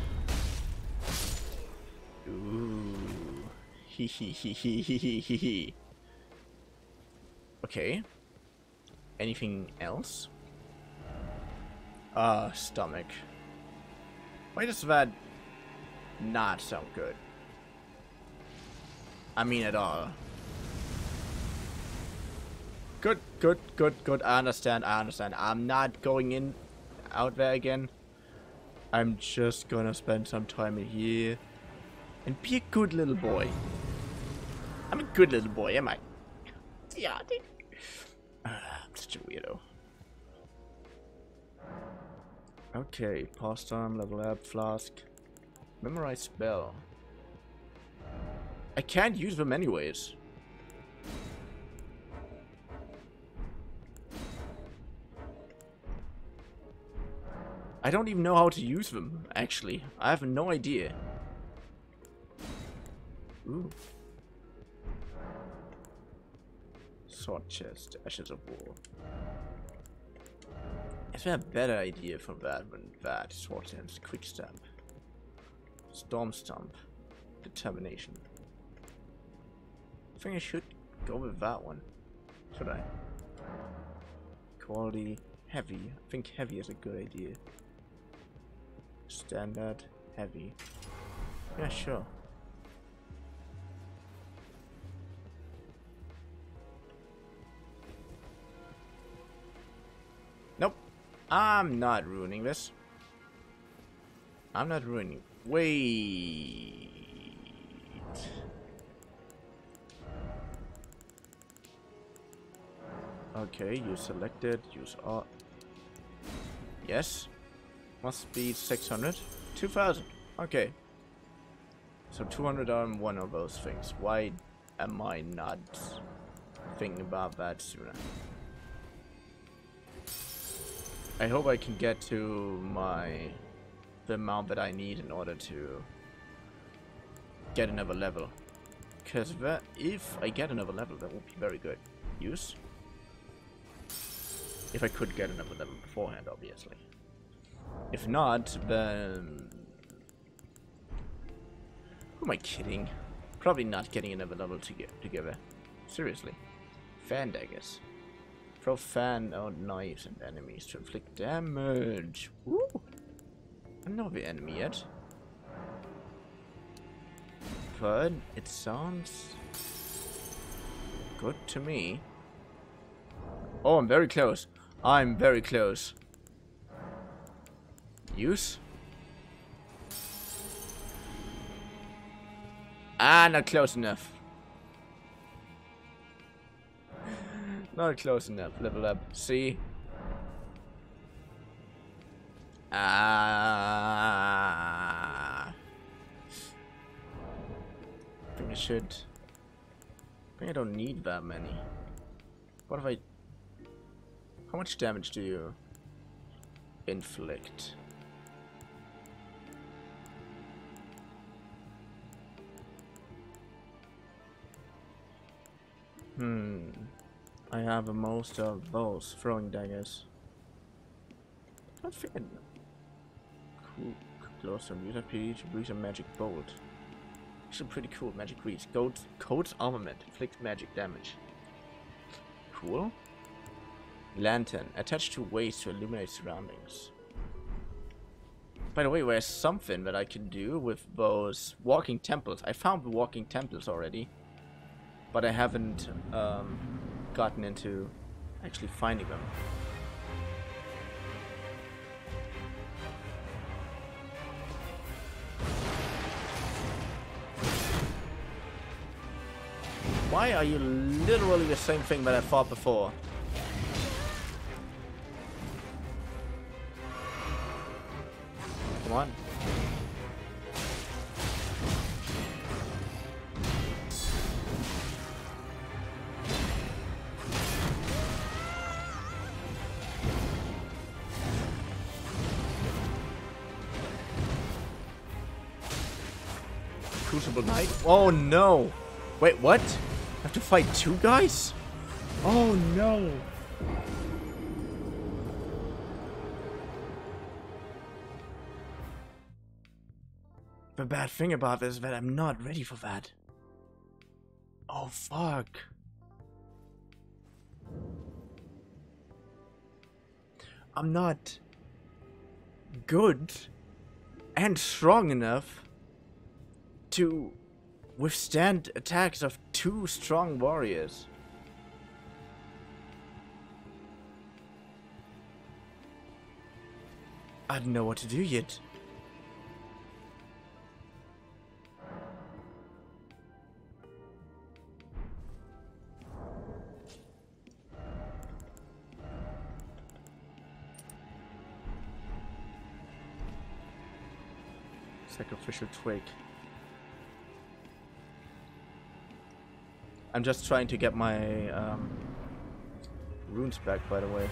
Ooh. Hee hee hee hee hee hee hee. Okay. Anything else? Ah, uh, stomach. Why does that not sound good? I mean at all. Good, good, good, good. I understand, I understand. I'm not going in out there again. I'm just gonna spend some time in here and be a good little boy. I'm a good little boy, am I? Yeah, I think. Such a weirdo. Okay, pastime, level up, flask, memorize spell. I can't use them anyways. I don't even know how to use them, actually. I have no idea. Ooh. Sword chest, ashes of war. It's been a better idea from that than that. Sword chest, quick stab, storm stomp, determination. I think I should go with that one. Should I? Quality, heavy. I think heavy is a good idea. Standard, heavy. Yeah, sure. Nope. I'm not ruining this. I'm not ruining. Wait. Okay, you selected. Use all. Yes. Must be six hundred. two thousand. Okay. So two hundred are one of those things. Why am I not thinking about that sooner? I hope I can get to my the amount that I need in order to get another level. Because if I get another level, that would be very good. Use. If I could get another level beforehand, obviously. If not, then... Who am I kidding? Probably not getting another level to get together. Seriously. Fan daggers. Throw fan out knives and enemies to inflict damage. Woo! I'm not the enemy yet. But it sounds good to me. Oh, I'm very close. I'm very close. Use. Ah, not close enough. Not close enough. Level up. See? Ah. I think I should. I think I don't need that many. What if I... How much damage do you inflict? Hmm. I have most of those throwing daggers. I think I cool. Close some user P D to breach a magic bolt. Actually, pretty cool. Magic reach. Coat's armament inflicts magic damage. Cool. Lantern attached to waist to illuminate surroundings. By the way, there's something that I can do with those walking temples. I found the walking temples already, but I haven't um, gotten into actually finding them. Why are you literally the same thing that I fought before? Come on. Crucible Knight? Oh no! Wait, what? I have to fight two guys? Oh no! The bad thing about this is that I'm not ready for that. Oh fuck. I'm not good and strong enough to withstand attacks of two strong warriors. I don't know what to do yet. Sacrificial twig. I'm just trying to get my um, runes back, by the way.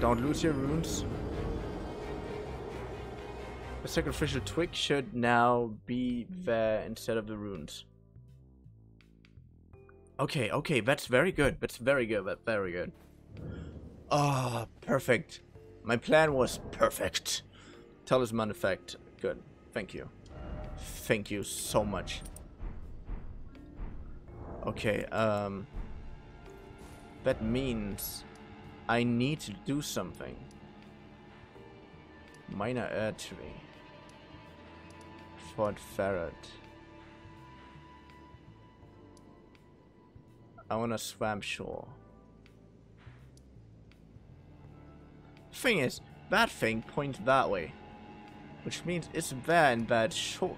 Don't lose your runes. A sacrificial twig should now be there instead of the runes. Okay, okay, that's very good. That's very good. That's very good. Ah, oh, perfect. My plan was perfect. Talisman effect. Good. Thank you. Thank you so much. Okay, um... that means I need to do something. Minor artery. Fort Ferret. I want a swamp shore. Thing is, that thing points that way. Which means it's there in that short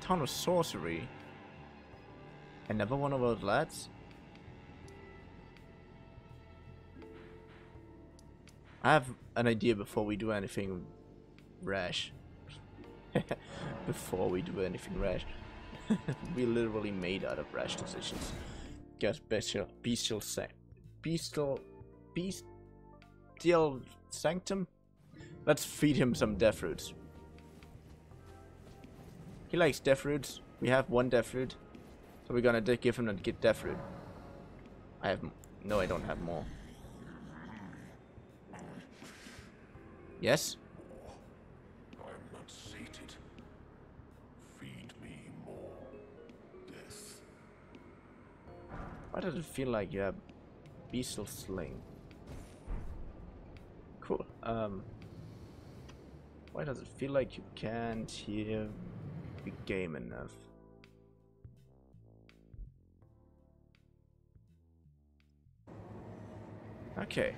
town of sorcery. Another one of those lads? I have an idea before we do anything rash. Before we do anything rash. We literally made out of rash decisions. Guess bestial bestial sanctum. Bestial bestial sanctum? Let's feed him some death fruits. He likes death fruits. We have one death fruit. So we're gonna give him and get death fruit. I have no I don't have more. Yes? I'm not sated. Feed me more death. Why does it feel like you have bestial sling? Cool. Um Why does it feel like you can't hear the game enough? Okay.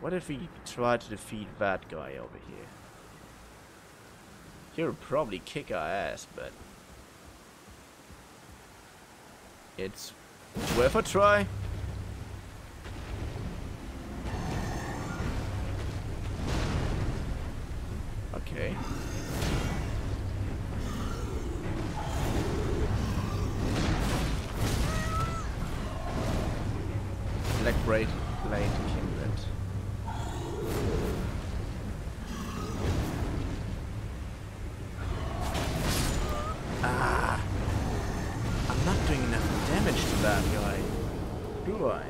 What if we try to defeat that guy over here? He'll probably kick our ass, but it's worth a try. Okay. Black braid, blade, kinglet. Ah, I'm not doing enough damage to that guy, do I?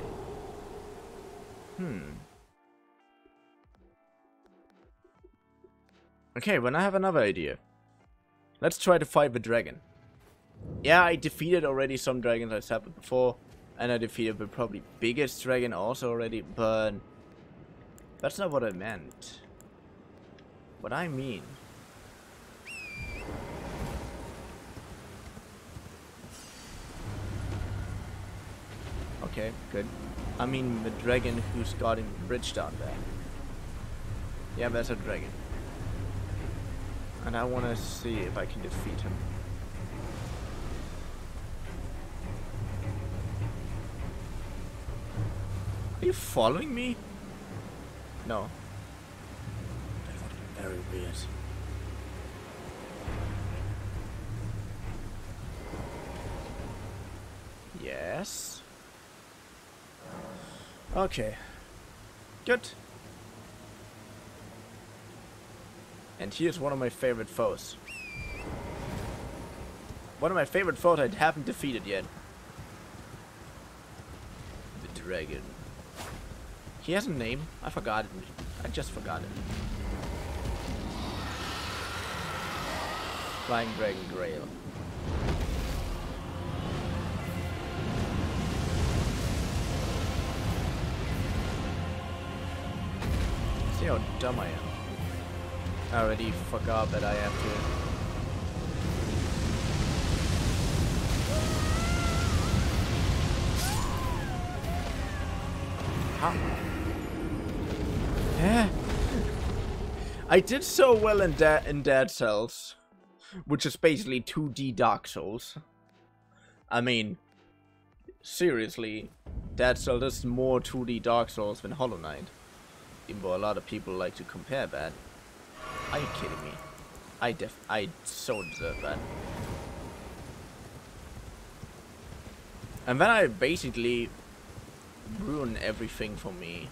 Hmm. Okay, when I have another idea. Let's try to fight the dragon. Yeah, I defeated already some dragons I've happened before. And I defeated the probably biggest dragon also already, but that's not what I meant. What I mean. Okay, good. I mean the dragon who's guarding the bridge down there. Yeah, that's a dragon. And I want to see if I can defeat him. Are you following me? No. That would be very weird. Yes. Okay. Good. And here's one of my favorite foes. One of my favorite foes I haven't defeated yet. The dragon. He has a name. I forgot it. I just forgot it. Flying Dragon Grail. See how dumb I am. I already forgot that I have to. How? Yeah. I did so well in Dead in Dead Cells, which is basically two D Dark Souls. I mean, seriously, Dead Cells is more two D Dark Souls than Hollow Knight. Even though a lot of people like to compare that. Are you kidding me? I def- I so deserve that. And then I basically ruin everything for me.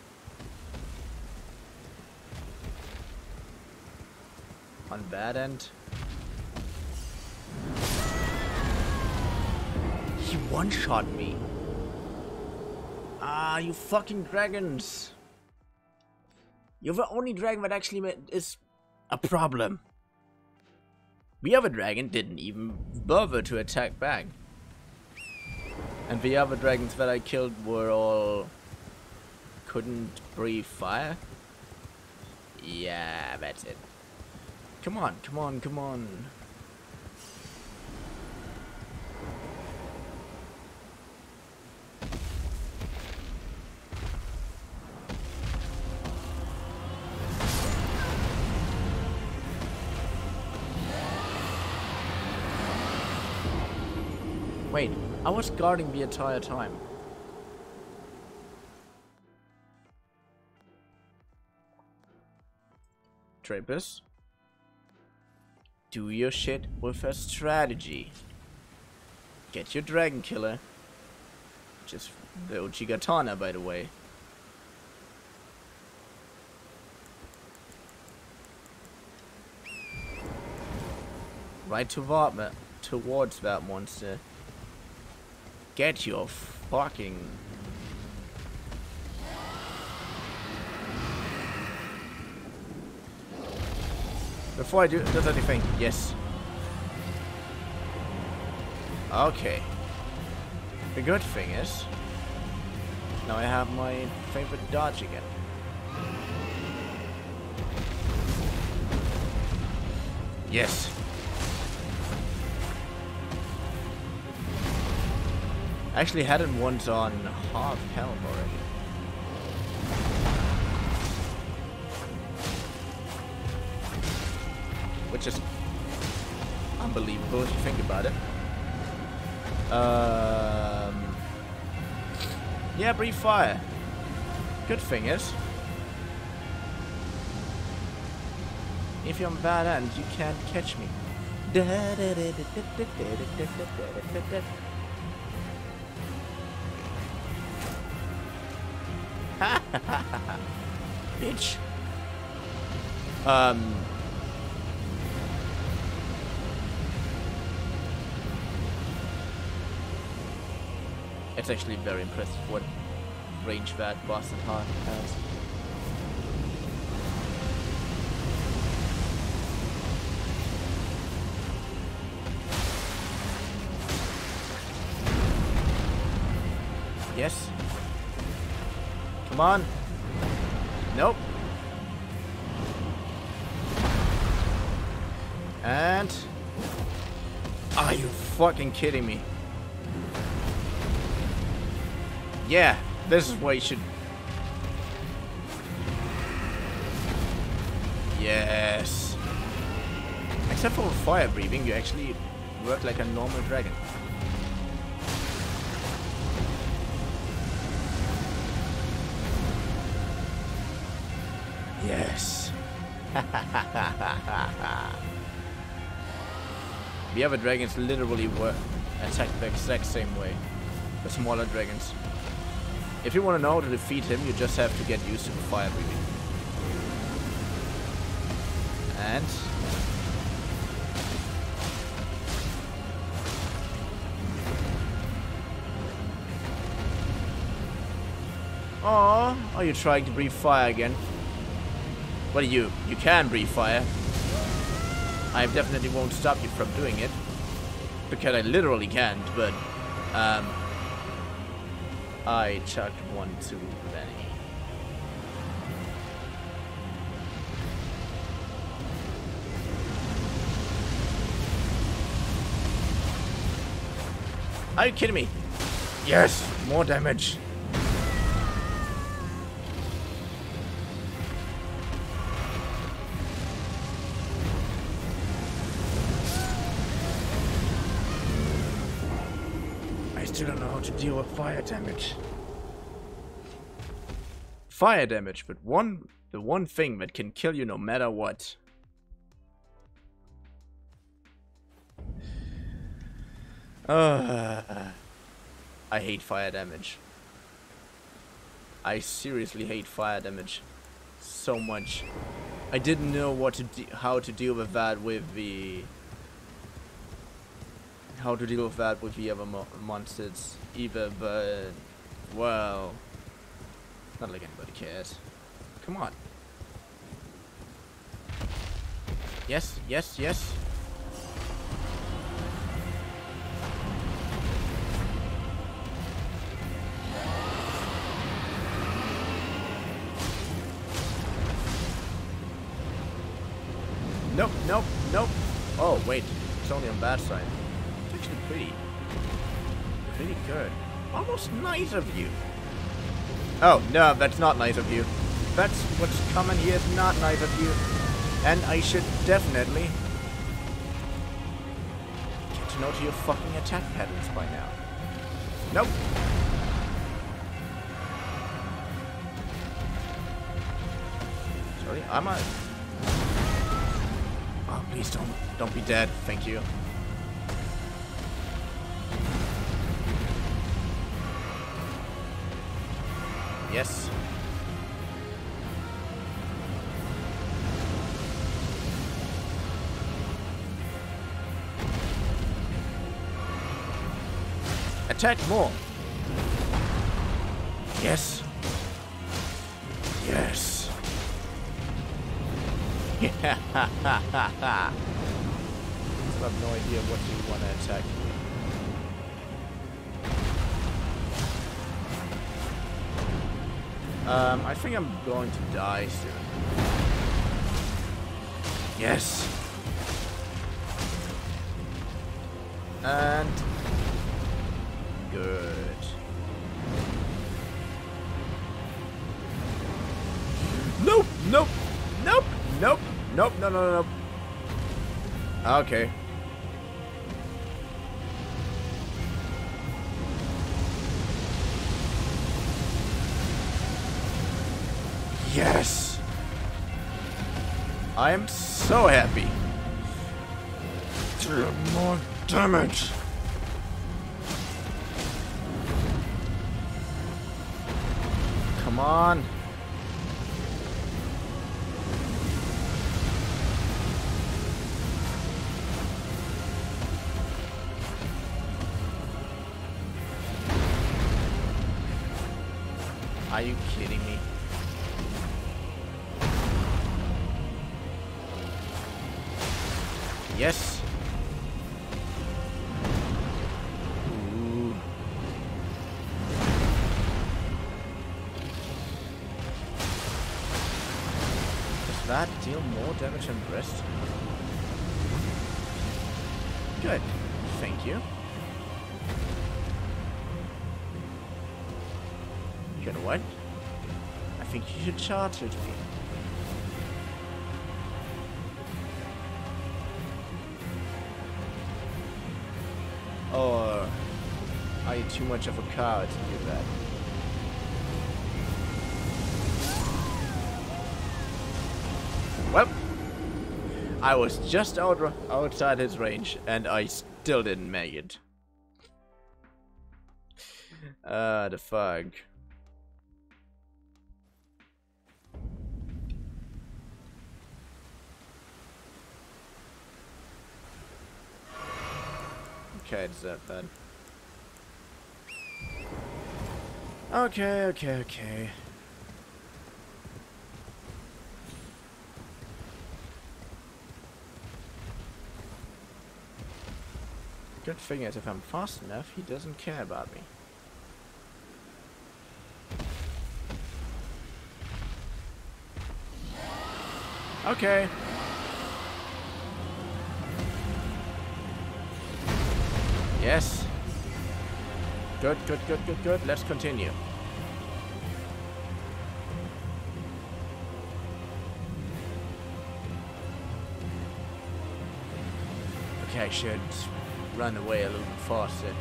On that end. He one-shot me. Ah, you fucking dragons. You're the only dragon that actually is a problem. The other dragon didn't even bother to attack back. And the other dragons that I killed were all... couldn't breathe fire? Yeah, that's it. Come on, come on, come on. Wait, I was guarding the entire time. Trappers, do your shit with a strategy. Get your dragon killer. Which is the Uchigatana, by the way. Right toward that, towards that monster. Get your fucking... Before I do does anything, yes. Okay. The good thing is, now I have my favorite dodge again. Yes. I actually had it once on half health already. Which is unbelievable if you think about it. Um, yeah, breathe fire. Good thing is, if you're on that end, you can't catch me. Bitch. Um. It's actually very impressive what range that bastard heart has. Yes. Come on. Nope. And are you fucking kidding me? Yeah, this is where you should. Yes. Except for fire breathing, you actually work like a normal dragon. Yes. The other dragons literally were attacked the exact same way. The smaller dragons. If you want to know how to defeat him, you just have to get used to the fire breathing. And... Aww, are you trying to breathe fire again? What are you? You can breathe fire. I definitely won't stop you from doing it. Because I literally can't, but... Um... I chucked one too many. Are you kidding me? Yes! More damage! I don't know how to deal with fire damage. Fire damage, but one the one thing that can kill you no matter what. Uh, I hate fire damage. I seriously hate fire damage so much. I didn't know what to de how to deal with that with the how to deal with that with the other mo monsters either, but well, not like anybody cares. Come on. Yes, yes, yes. Nope, nope, nope. Oh, wait. It's only on that side. It's actually pretty. Pretty good. Almost nice of you. Oh, no, that's not nice of you. That's what's coming here is not nice of you. And I should definitely get to know to your fucking attack patterns by now. Nope. Sorry, I'm a... Oh, please don't, don't be dead. Thank you. Yes. Attack more. Yes. Yes. I have no idea what you want to attack. Um, I think I'm going to die soon. Yes. And good. Nope. Nope. Nope. Nope. Nope, no, no, no, no. Okay. Yes! I am so happy. Do more damage. Come on. Are you kidding me? Yes. Ooh. Does that deal more damage than the rest? Good. Thank you. You know what? I think you should charge it. Or are you too much of a coward to do that? Well, I was just out outside his range, and I still didn't make it. Ah, uh, the fuck. Okay, it's that bad. Okay, okay, okay. Good thing is if I'm fast enough, he doesn't care about me. Okay. Yes. Good, good, good, good, good. Let's continue. Okay, I should run away a little faster.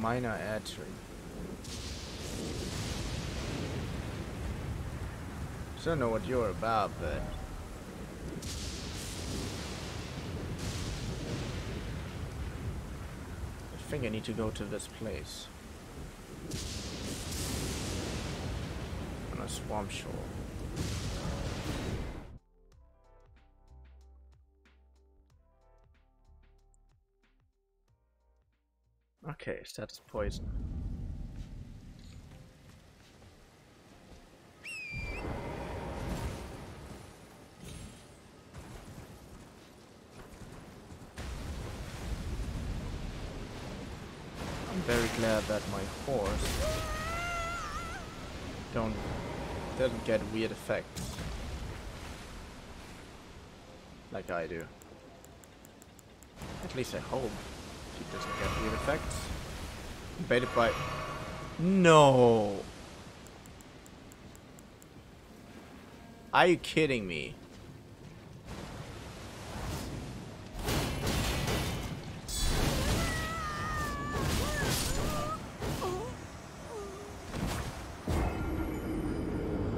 minor artery. I don't know what you're about, but I think I need to go to this place on a swamp shore. Okay, so that's poison. Very glad that my horse don't doesn't get weird effects like I do. At least I hope she doesn't get weird effects. Baited by no. Are you kidding me?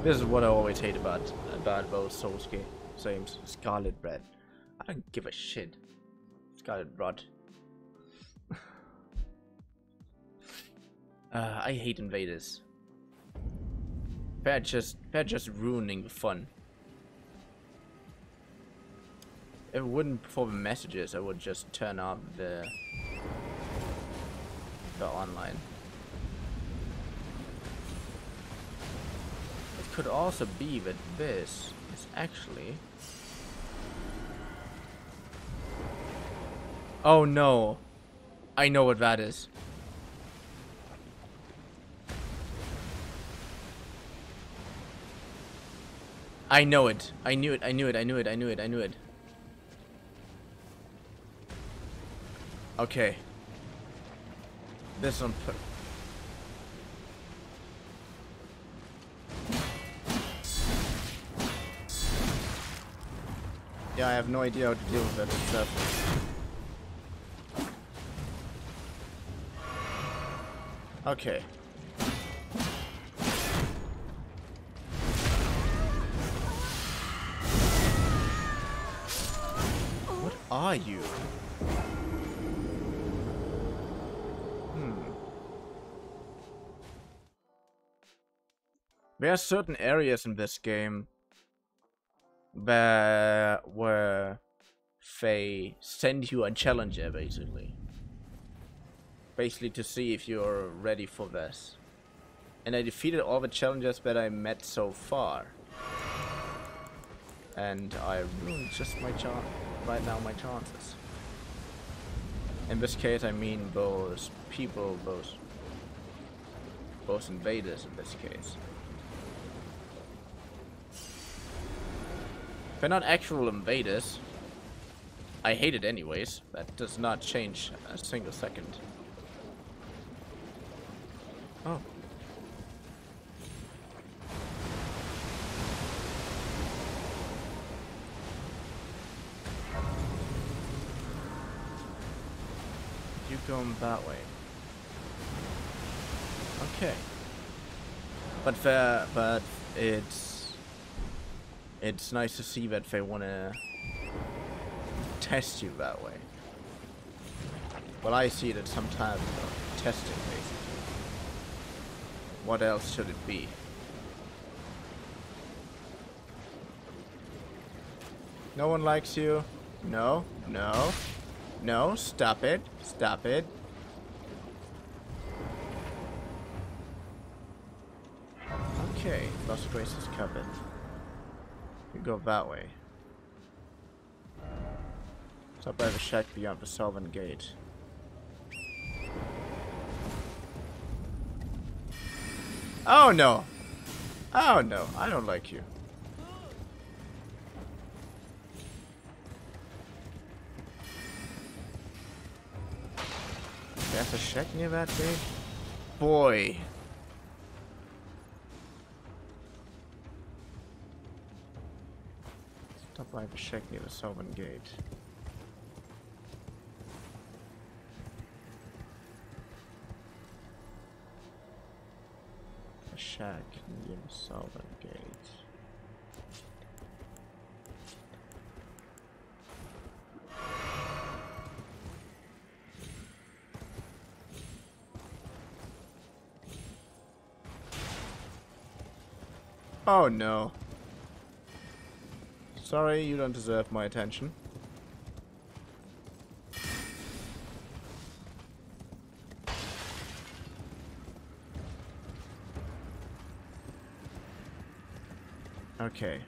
This is what I always hate about about both Souls games. Scarlet Red. I don't give a shit. Scarlet Rod. uh, I hate invaders. They're just they're just ruining the fun. If it wouldn't for the messages, I would just turn off the the online. Could also be that this is actually. Oh no! I know what that is. I know it. I knew it. I knew it. I knew it. I knew it. I knew it. Okay. This one. Put Yeah, I have no idea how to deal with that stuff. Okay. What are you? Hmm. There are certain areas in this game Where, where they send you a challenger, basically. Basically to see if you're ready for this. And I defeated all the challengers that I met so far. And I ruined just my chance, right now my chances. In this case I mean those people, those, those invaders in this case. They're not actual invaders. I hate it anyways. That does not change a single second. Oh. You going that way. Okay. But fair, but it's It's nice to see that they want to test you that way. Well, I see that sometimes though, testing basically. What else should it be? No one likes you. No, no, no, stop it, stop it. Okay, Lost Grace is covered. We go that way. Stop by the shack beyond the southern gate. Oh no! Oh no, I don't like you. There's a shack near that gate? Boy! I have a check near the southern gate. check the Insolvent Gate. Oh no. Sorry, you don't deserve my attention. Okay.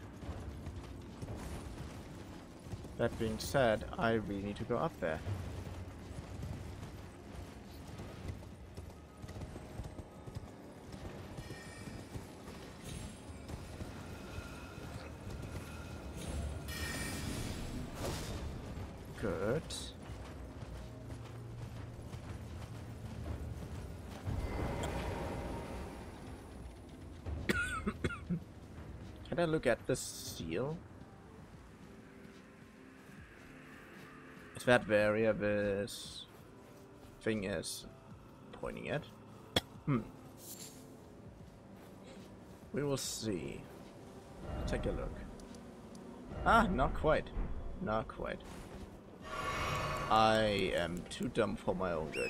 That being said, I really need to go up there. Good. Can I look at the seal? Is that where this thing is pointing at? Hmm. We will see. Let's take a look. Ah, not quite. Not quite. I am too dumb for my own good.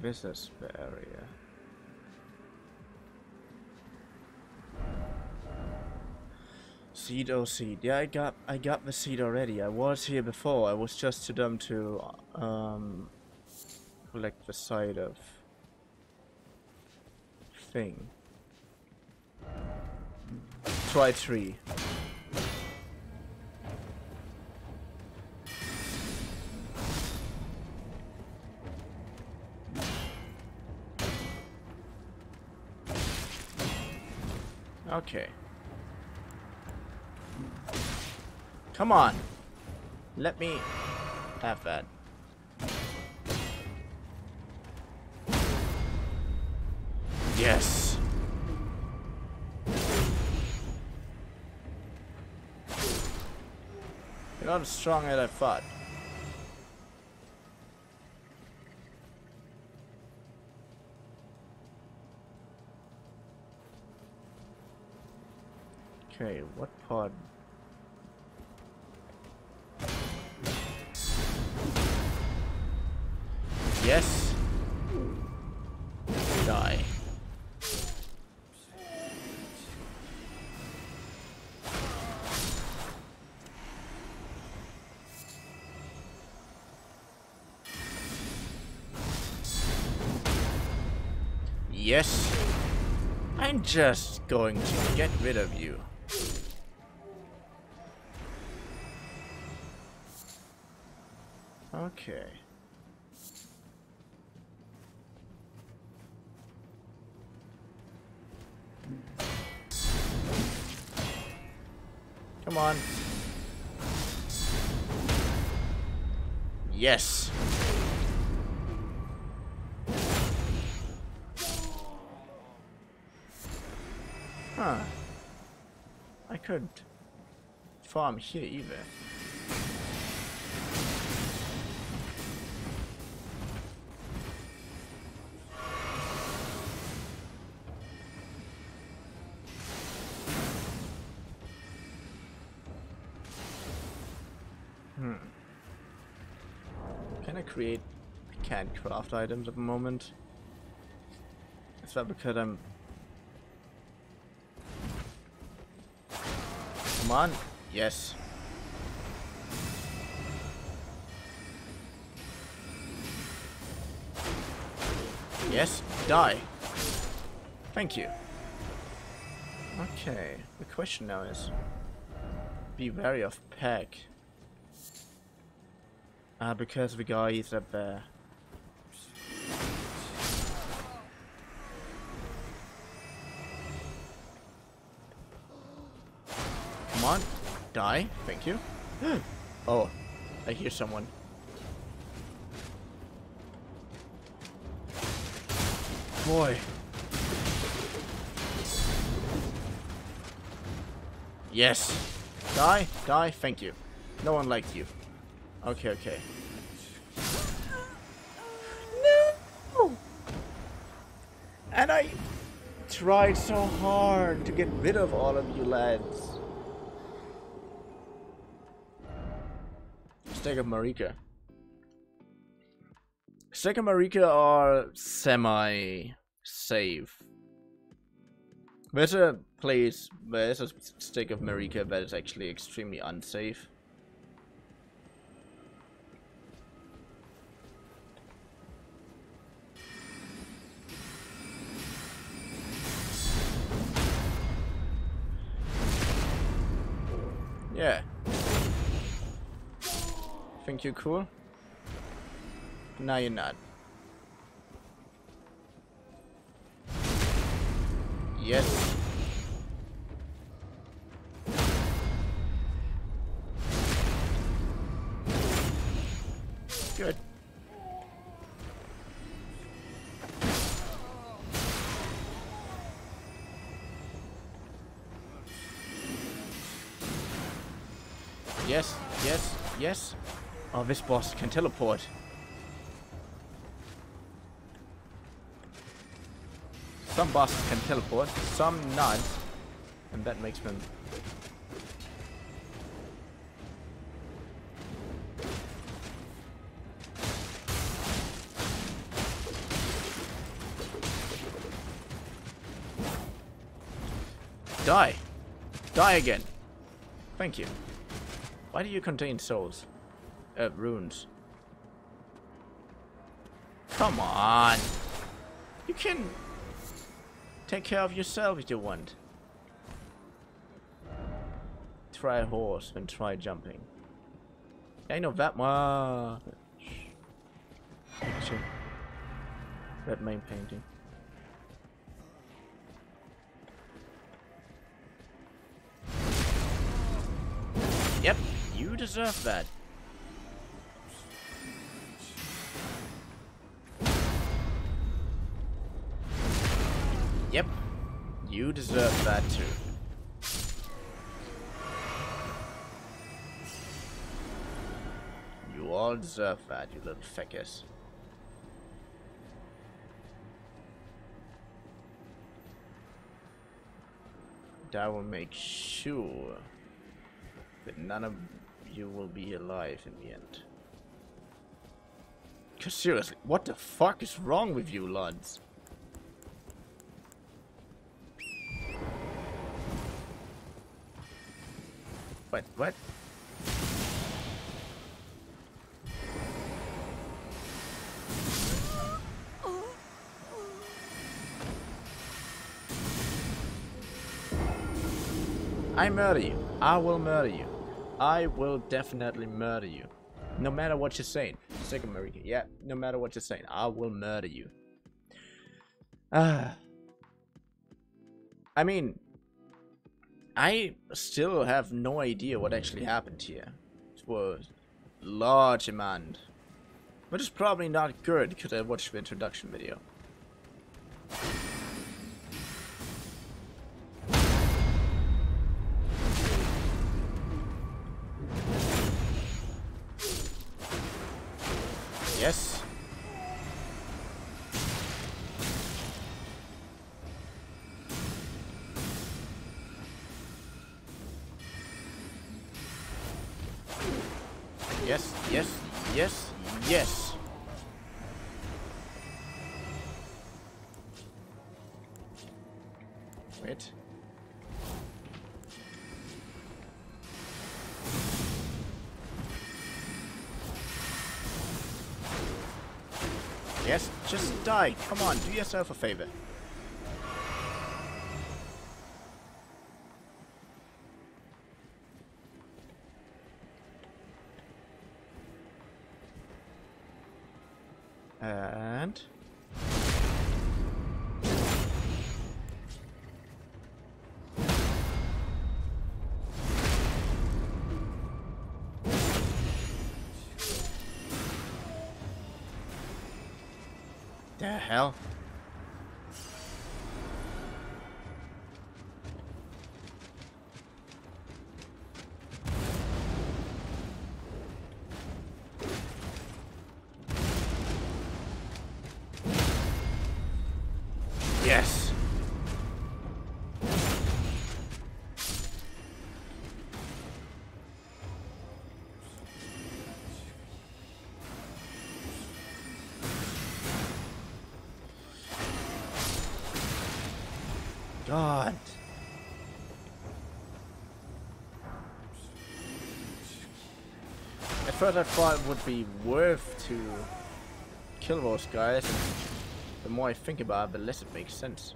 This is the area. Seed, oh seed. Yeah, I got, I got the seed already. I was here before. I was just too dumb to um, collect the side of thing. Try tree. Okay. Come on. Let me have that. Yes. You're not as strong as I thought. Okay, what part? Yes. Die. Yes. I'm just going to get rid of you. Okay. Come on. Yes. Huh. I couldn't farm here either. Create, I can't craft items at the moment. Is that because I'm... Come on. Yes. Yes. Die. Thank you. Okay. The question now is... Be wary of Peg. Uh, because the guy is up there. Come on, die, thank you. Oh, I hear someone. boy. Yes. Die, die, thank you. No one liked you. Okay, okay. No! And I tried so hard to get rid of all of you lads. Stake of Marika. Stake of Marika are semi-safe. There's a place, there's a Stake of Marika that is actually extremely unsafe. Yeah. Think you're cool? No, you're not. Yes. Good. Yes, yes, yes. Oh, this boss can teleport. Some bosses can teleport, some not, and that makes them... Die! Die again! Thank you. Why do you contain souls? Uh, runes. Come on! You can... take care of yourself if you want. Try a horse and try jumping. I know that much. Picture. That main painting. Yep, you deserve that. Yep, you deserve that too. You all deserve that, you little feckers. And I will make sure that none of you will be alive in the end. Cause seriously, what the fuck is wrong with you lads? What? What? I murder you. I will murder you. I will definitely murder you. No matter what you're saying. Second America. Yeah, no matter what you're saying. I will murder you. Ah. I mean... I still have no idea what actually happened here. It was a large amount. Which is probably not good because I watched the introduction video. Yes. Yes, yes, yes, yes. Wait. Yes, just die. Come on, do yourself a favor. And the hell? God. At first I thought it would be worth to kill those guys. The more I think about it, the less it makes sense.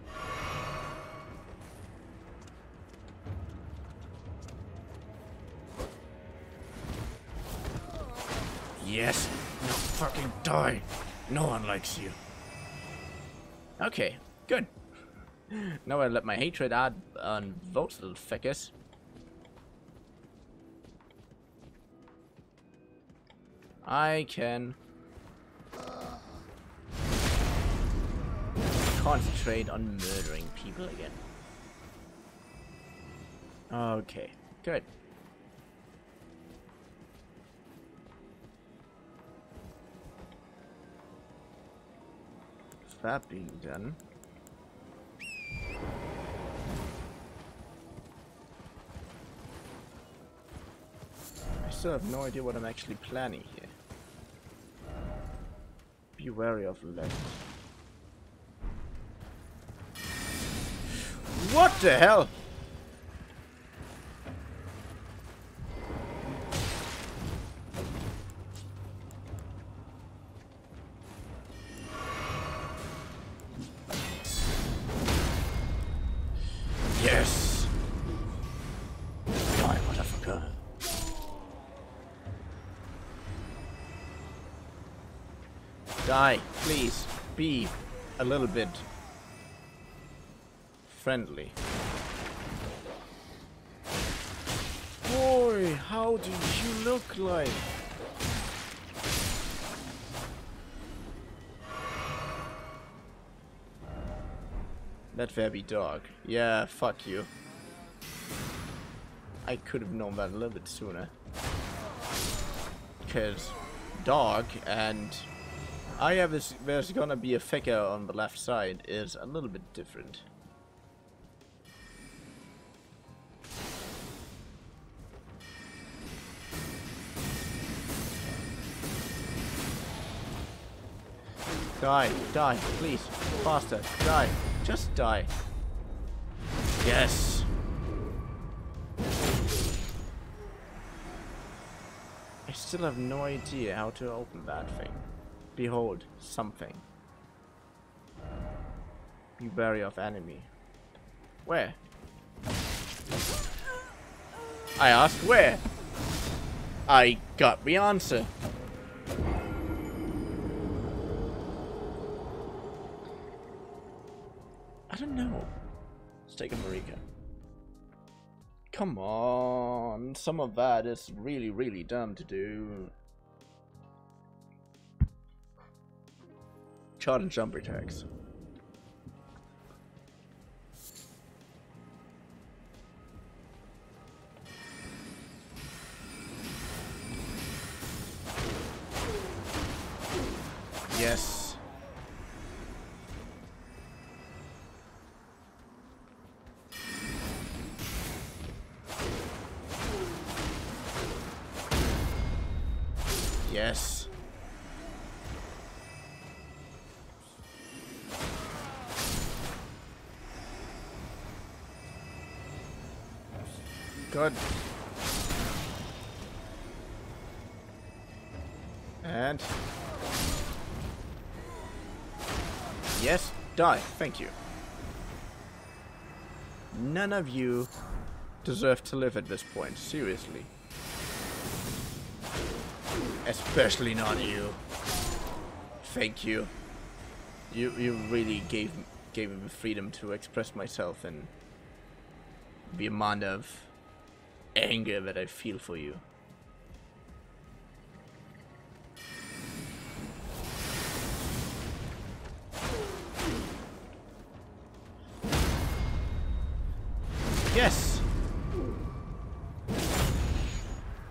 Yes! No, fucking die! No one likes you. Okay, good. Now I let my hatred out on those little feckers. I can concentrate on murdering people again. Okay, good. That being done. I still have no idea what I'm actually planning here. Be wary of left. What the hell? Die, please, be a little bit friendly. Boy, how do you look like? That very dog. Yeah, fuck you. I could have known that a little bit sooner. Because dog and... I have this, there's gonna be a figure on the left side is a little bit different. Die, die, please, faster, die, just die. Yes. I still have no idea how to open that thing. Behold, something. Be wary of enemy. Where? I asked where. I got the answer. I don't know. Let's take a Marika. Come on. Some of that is really, really dumb to do. Shot and jump attacks. Yes. Yes. Good. And yes, die. Thank you. None of you deserve to live at this point, seriously. Especially not you. Thank you. You you really gave gave me the freedom to express myself and the amount of anger that I feel for you. Yes!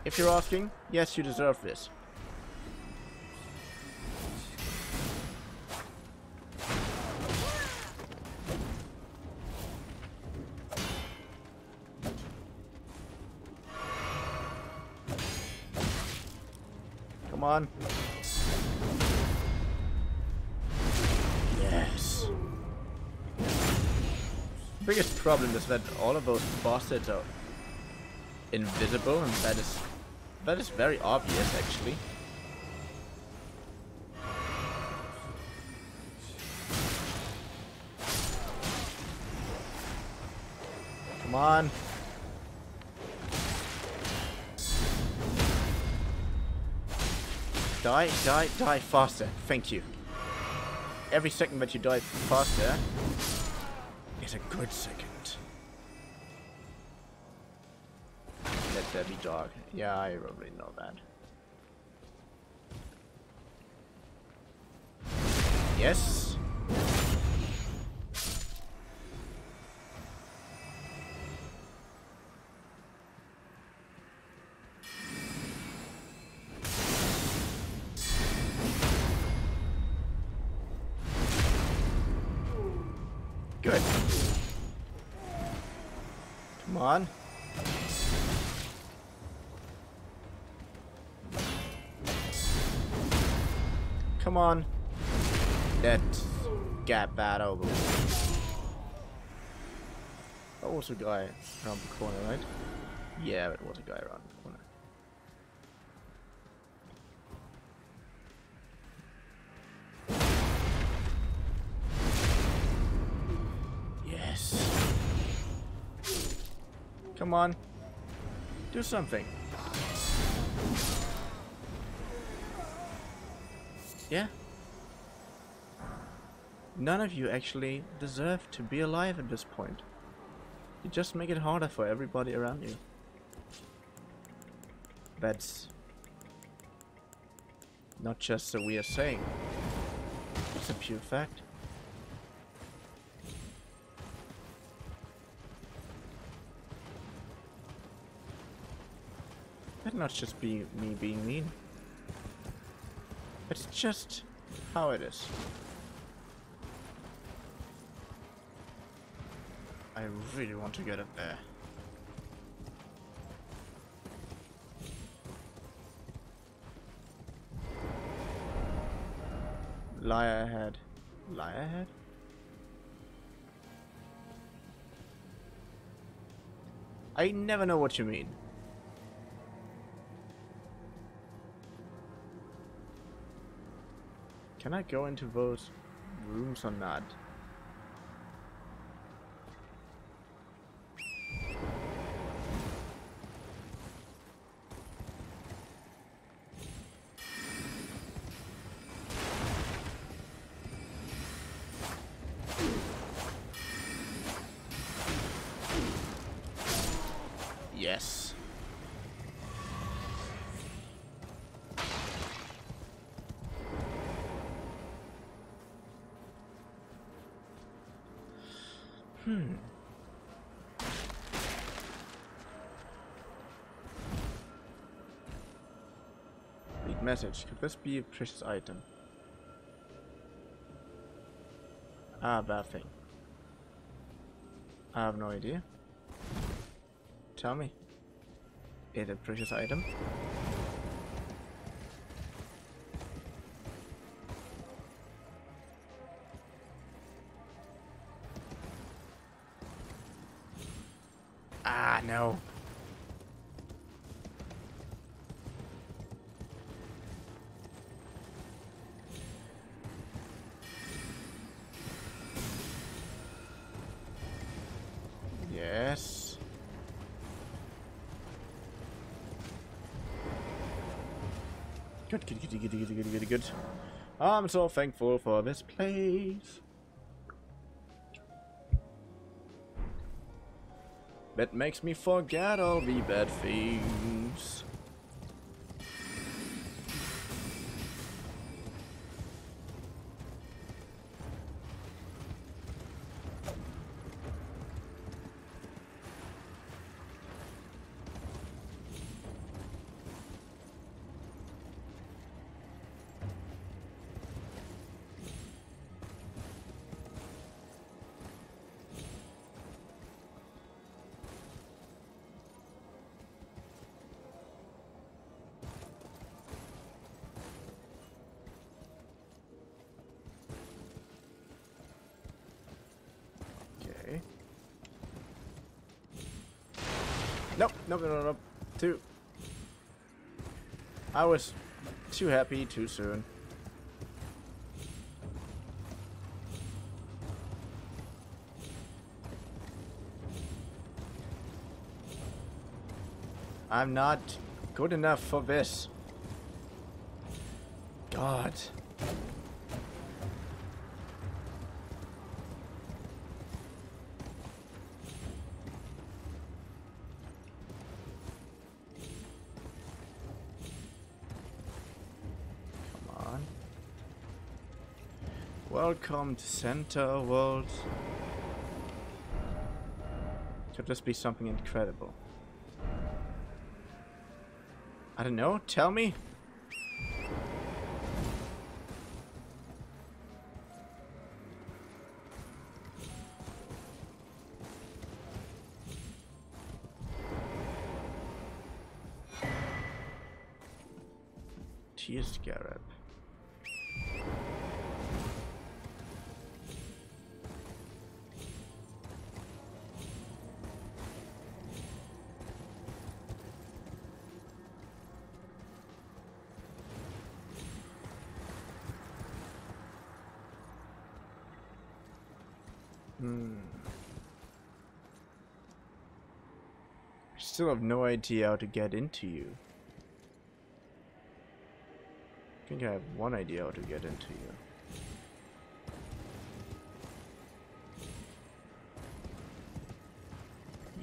If you're asking, yes, you deserve this. On. Yes. biggest problem is that all of those bosses are invisible, and that is that is very obvious actually. Come on. Die, die, die faster. Thank you. Every second that you die faster is a good second. Let there be dark. Yeah, I already know that. Yes. Good. Come on. Come on. Let's get that over. That was a guy around the corner, right? Yeah, it was a guy around the corner. Come on, do something. Yeah. None of you actually deserve to be alive at this point. You just make it harder for everybody around you. That's not just a weird saying. It's a pure fact. That's not just be me being mean. It's just how it is. I really want to get up there. Lie ahead. Lie ahead? I never know what you mean. Can I go into those rooms or not? Yes. Hmm. Read message. Could this be a precious item? Ah, bad thing. I have no idea. Tell me. Is it a precious item? No. Yes. Good, good, good, good, good, good, good, good. I'm so thankful for this place. That makes me forget all the bad things. Nope, nope, nope, nope. Too. I was too happy too soon. I'm not good enough for this. God. Come on. Welcome to Center World. Could this be something incredible? I don't know, tell me. Cheers, Garab. Still have no idea how to get into you. I think I have one idea how to get into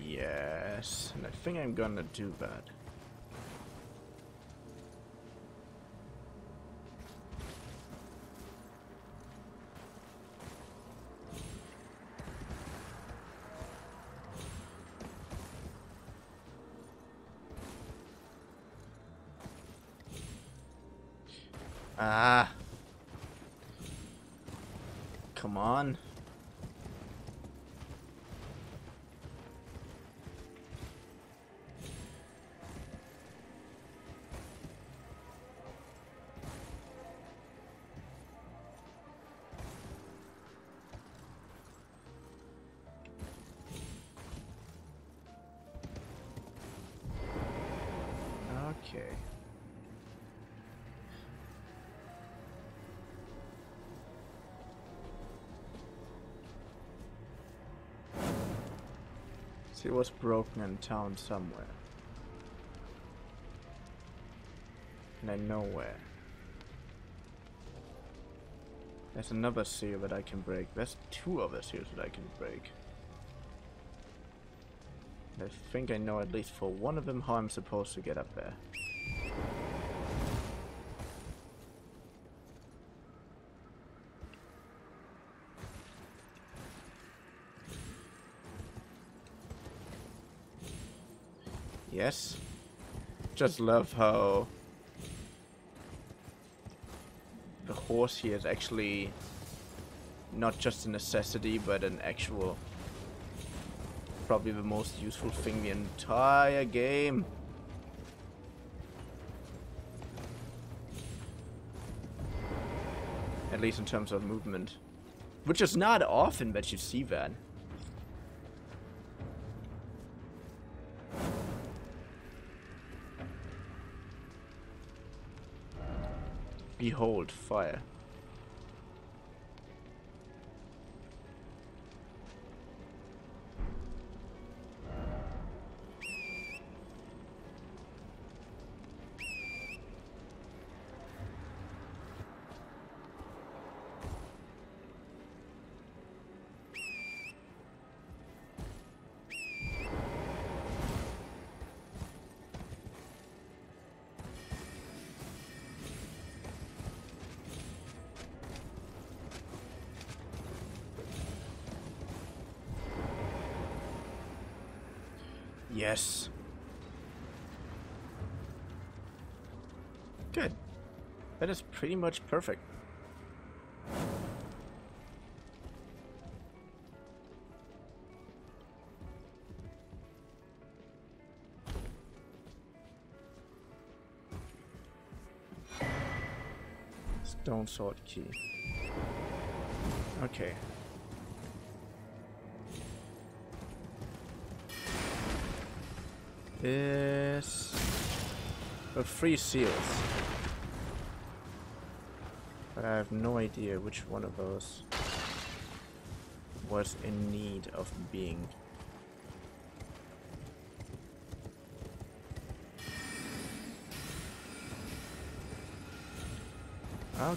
you. Yes, and I think I'm gonna do that. Ah. Come on. Okay. It was broken in town somewhere. And I know where. There's another seal that I can break. There's two other seals that I can break. And I think I know at least for one of them how I'm supposed to get up there. Yes. Just love how the horse here is actually not just a necessity, but an actual, probably the most useful thing the entire game. At least in terms of movement. Which is not often that you see that. Behold, fire. Yes. Good. That is pretty much perfect. Stone sword key. Okay. this. But three seals. But I have no idea which one of those was in need of being.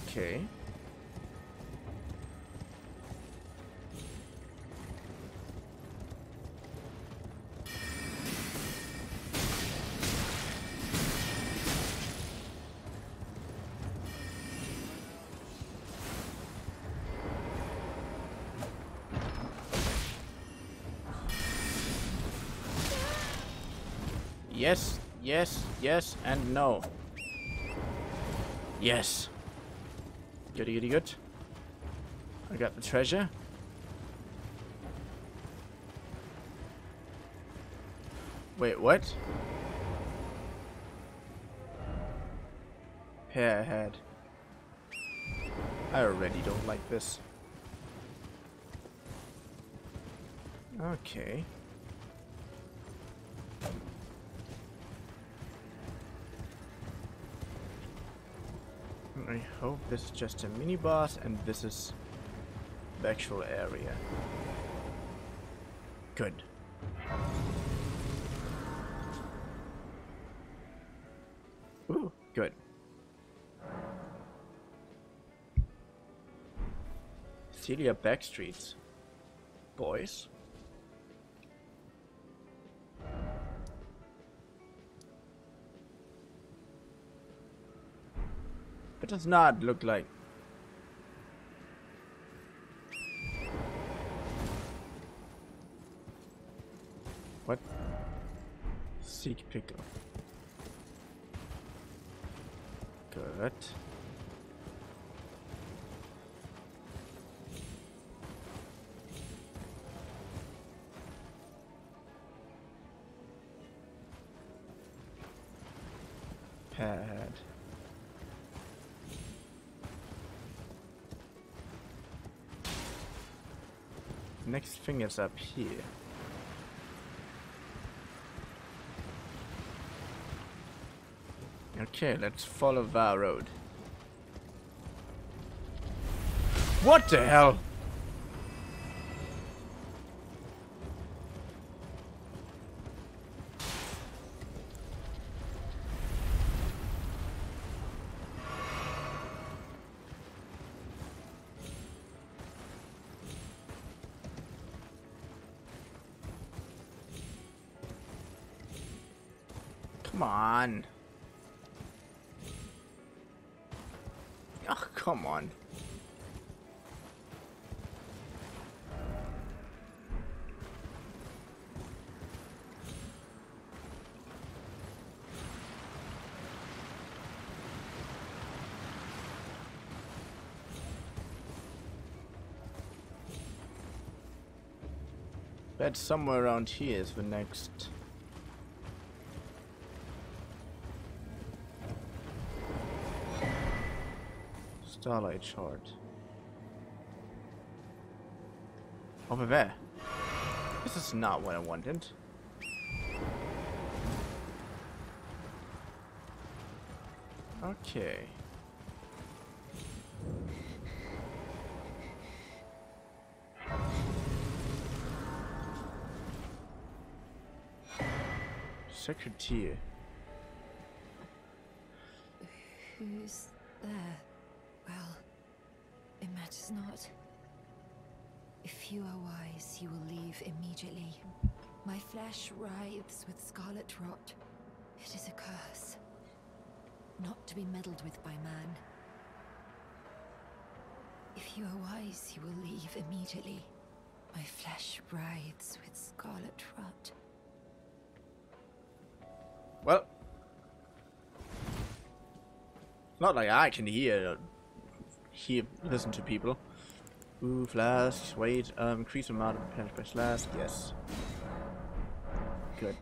Okay. Yes, yes, yes, and no. Yes. Goody, goody, good. I got the treasure. Wait, what? Hair ahead. I already don't like this. Okay. I hope this is just a mini boss and this is the actual area. Good. Ooh, good. Celia Backstreets. Boys. It does not look like. What? Seek pickle. Good. Pad. Next thing is up here. Okay, let's follow our road. What the hell? Come on. Oh, come on. Bet somewhere around here is the next. Starlight shard. Over there. This is not what I wanted. Okay. Secretary. Who's there? It matters not. If you are wise, you will leave immediately. My flesh writhes with scarlet rot. It is a curse, not to be meddled with by man. If you are wise, you will leave immediately. My flesh writhes with scarlet rot. Well, not like I can hear. Here, listen to people. Ooh, flask, wait, um, increase amount of damage by flask, yes. Good.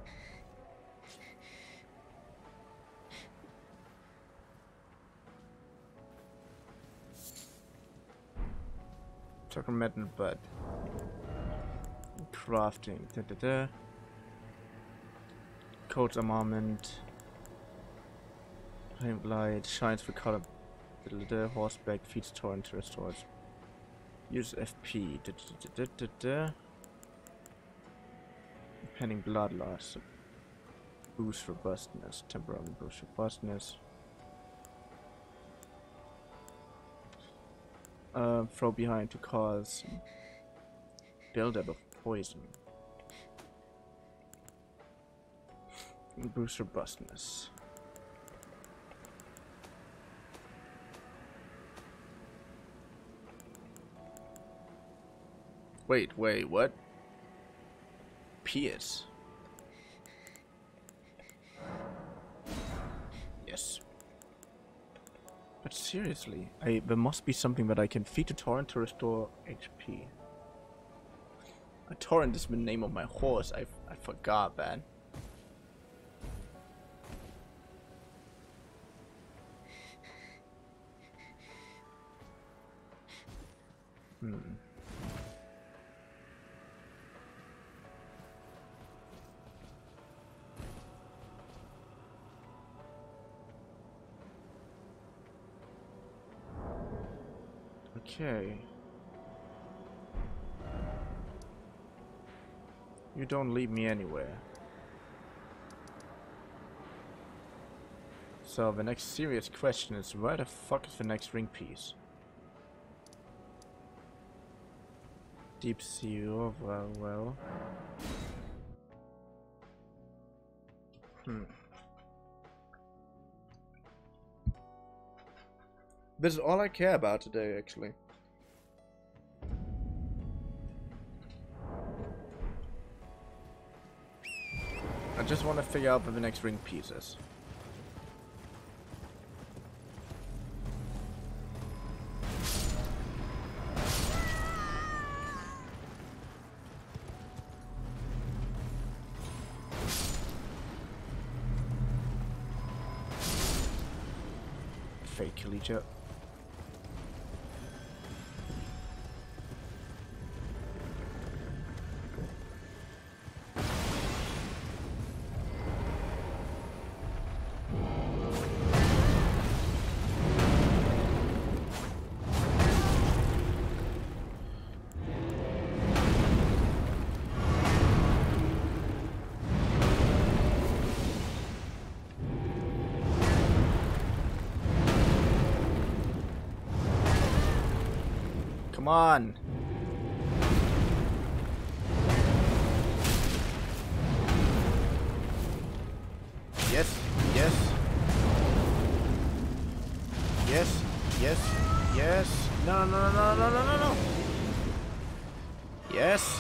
Chocolate metal bud. Crafting, da da da. Coat armament, flame blade, shines with color, the horseback, feeds torrent to restore. Use F P. Pending blood loss. Boost robustness. Temporarily boost robustness. Uh, throw behind to cause buildup of poison. Boost robustness. Wait, wait, what? Pierce. Yes. But seriously, I, there must be something that I can feed to torrent to restore H P. A torrent is the name of my horse. I, I forgot that. Hmm. Okay. You don't leave me anywhere. So the next serious question is, where the fuck is the next ring piece? Deep sea over, well. Hmm. This is all I care about today, actually. I just want to figure out where the next ring piece is. Fake Kalicha. Come on. Yes, yes. Yes, yes, yes. No, no, no, no, no, no, no. Yes.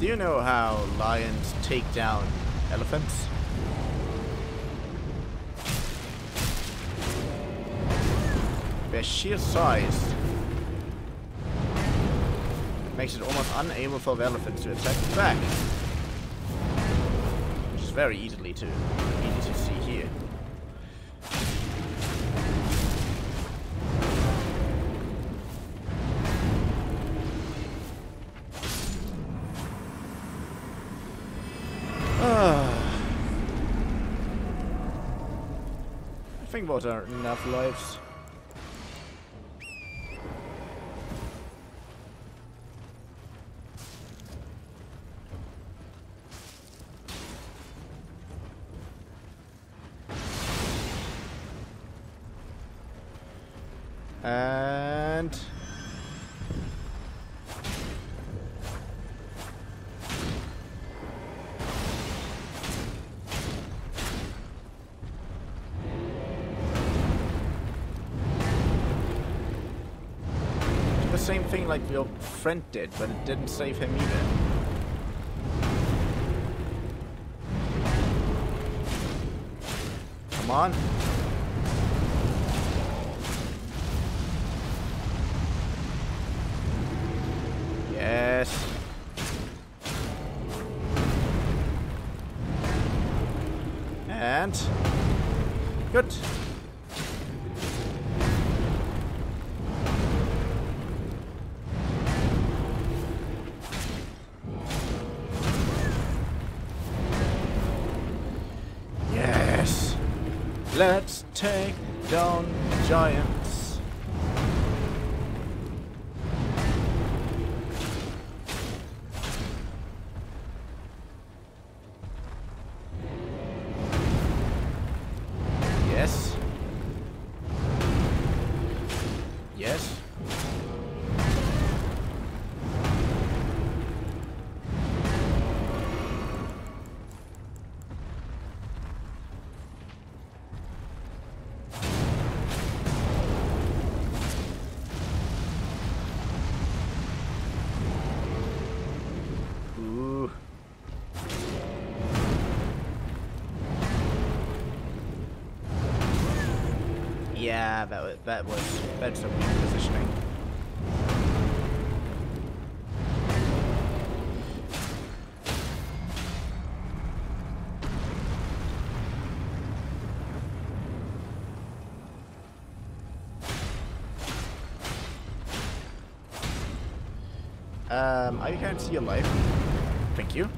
Do you know how lions take down elephants? Their sheer size makes it almost unable for the elephants to attack back, which is very easily to easy to see here. What are enough lives? And the same thing like your friend did, but it didn't save him either. On. Yes. And good. Let's take down giants. Yes. Yes. Yeah, that was, that was, that's a weak positioning. Um, I can't see your life. Thank you.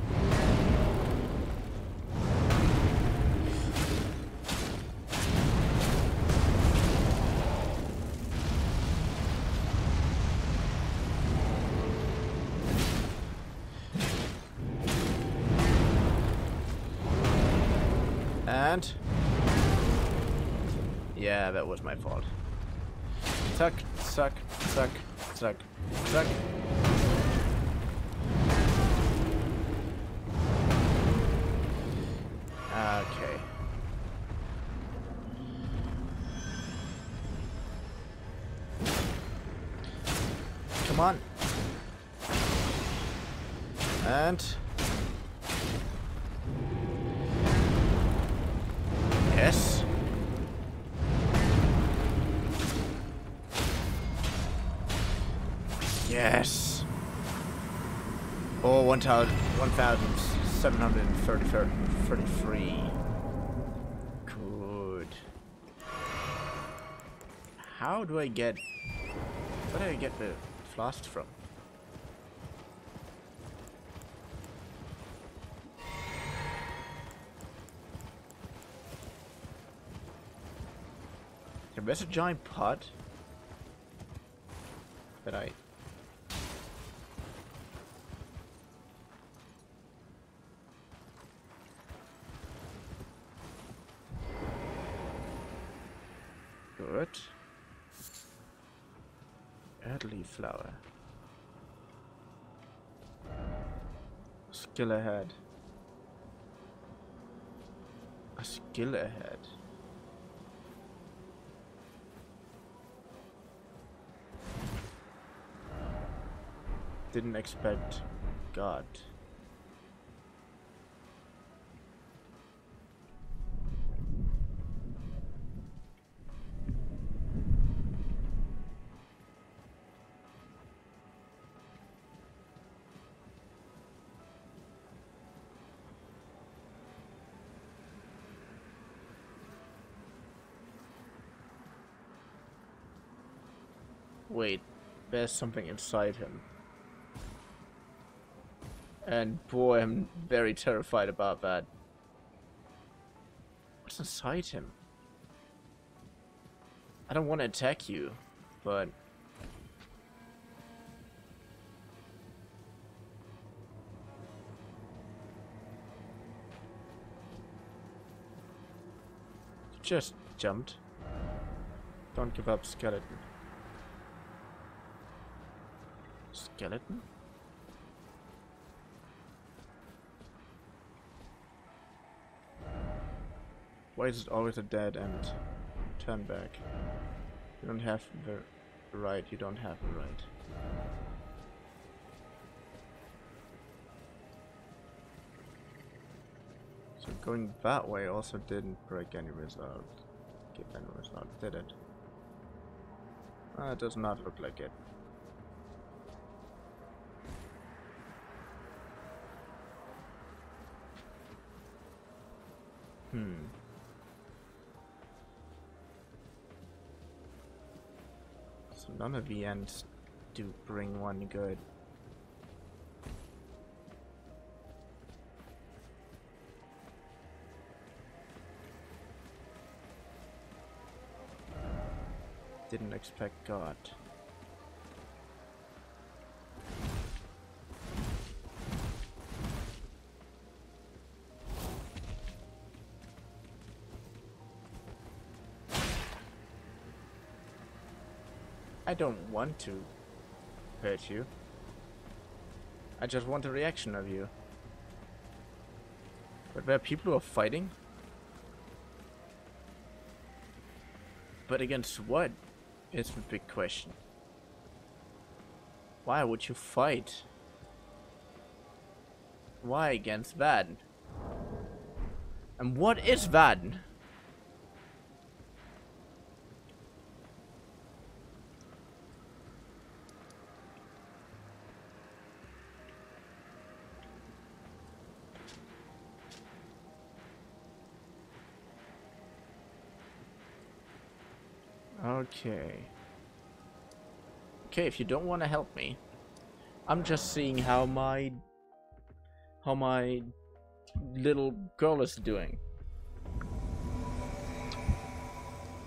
Yeah, that was my fault. Suck, suck, suck, suck, suck. Okay. Come on. And yes. Yes. Oh, one thousand seven hundred thirty-three. Good. How do I get... Where do I get the flask from? There's a giant pot that I... Good. Early flower. Skill ahead. A skill ahead. Didn't expect God. Wait, there's something inside him. And boy, I'm very terrified about that. What's inside him? I don't want to attack you, but... Just jumped. Don't give up, skeleton. skeleton? Why is it always a dead end? Turn back. You don't have the right, you don't have the right. So going that way also didn't break any result. Give any result, did it? Uh, it does not look like it. Hmm. So none of the ends do bring one good. Didn't expect God. I don't want to hurt you. I just want a reaction of you. But there are people who are fighting? But against what? It's a big question. Why would you fight? Why against that? And what is that? Okay. Okay, if you don't want to help me, I'm just seeing how my how my little girl is doing.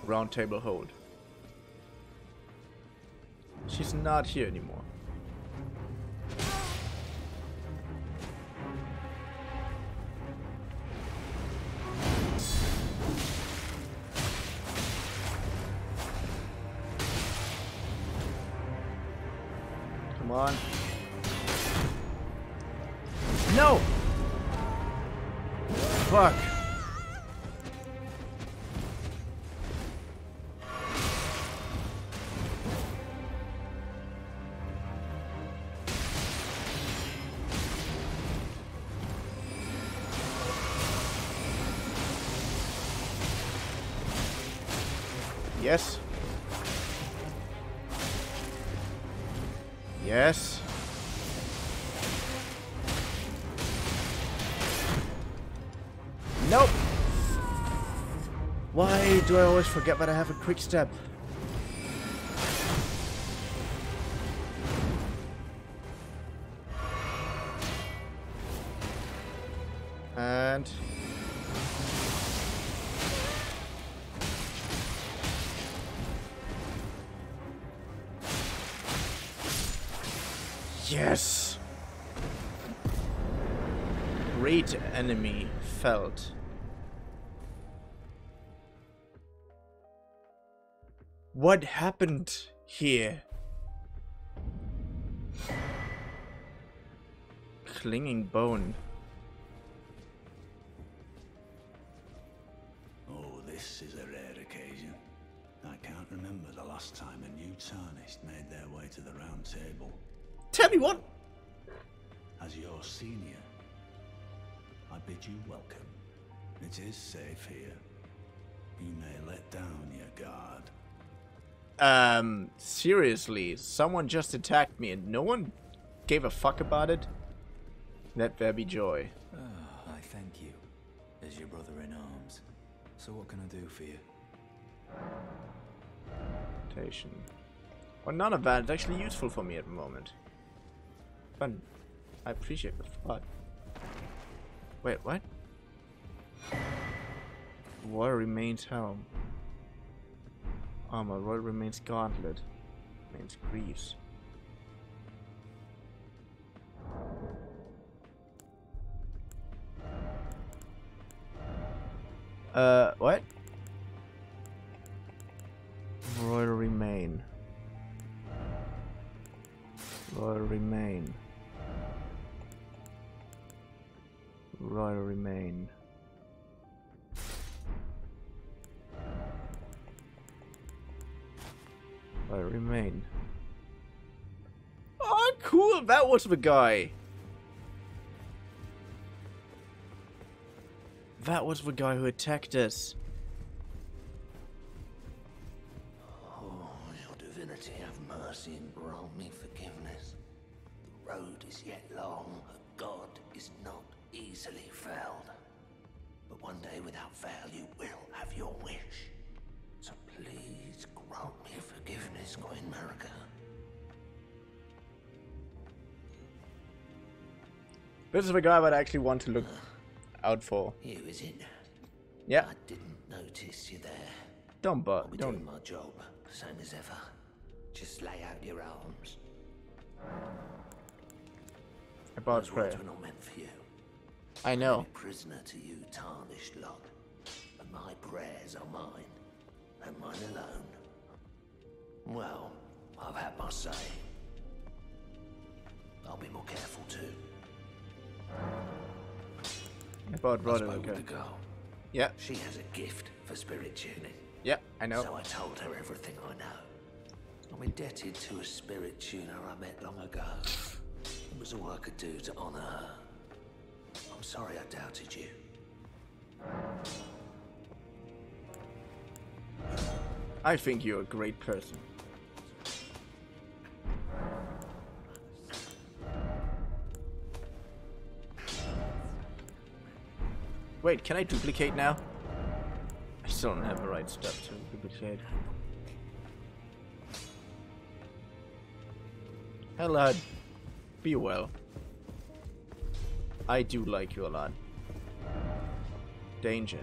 Round table hold. She's not here anymore. On. No! Fuck. Yes. Yes. Nope. Why do I always forget that I have a quick step? And yes! Great enemy felt. What happened here? Clinging bone. Oh, this is a rare occasion. I can't remember the last time a new tarnished made their way to the round table. Tell me what? As your senior, I bid you welcome. It is safe here. You may let down your guard. Um, seriously, someone just attacked me and no one gave a fuck about it? Let there be joy. Oh, I thank you. As your brother in arms. So what can I do for you? Temptation. Well, none of that is actually useful for me at the moment. But I appreciate the thought. Wait, what? Royal remains helm. Armor. Royal remains gauntlet. Remains greaves. Uh, what? Royal remain. Royal remain. I remain. Oh, cool! That was the guy! That was the guy who attacked us. Oh, your divinity have mercy and grant me forgiveness. The road is yet long, a god is not easily felled. But one day without fail you will have your wish. So please grant me forgiveness, Queen Marika. This is the guy that I actually want to look out for. You, is it? Yeah. I didn't notice you there. Don't bother. I'm doing my job, same as ever. Just lay out your arms. About Those prayer. Words were not meant for you. I know. I'm a prisoner to you, tarnished lot. But my prayers are mine, and mine alone. Well, I've had my say. I'll be more careful too. About Roderika. Yeah. She has a gift for spirit tuning. Yeah, I know. So I told her everything I know. I'm indebted to a spirit tuner I met long ago. It was all I could do to honor her. I'm sorry I doubted you. I think you're a great person. Wait, can I duplicate now? I still don't have the right stuff to duplicate. Hello. Be well. I do like you a lot. Danger.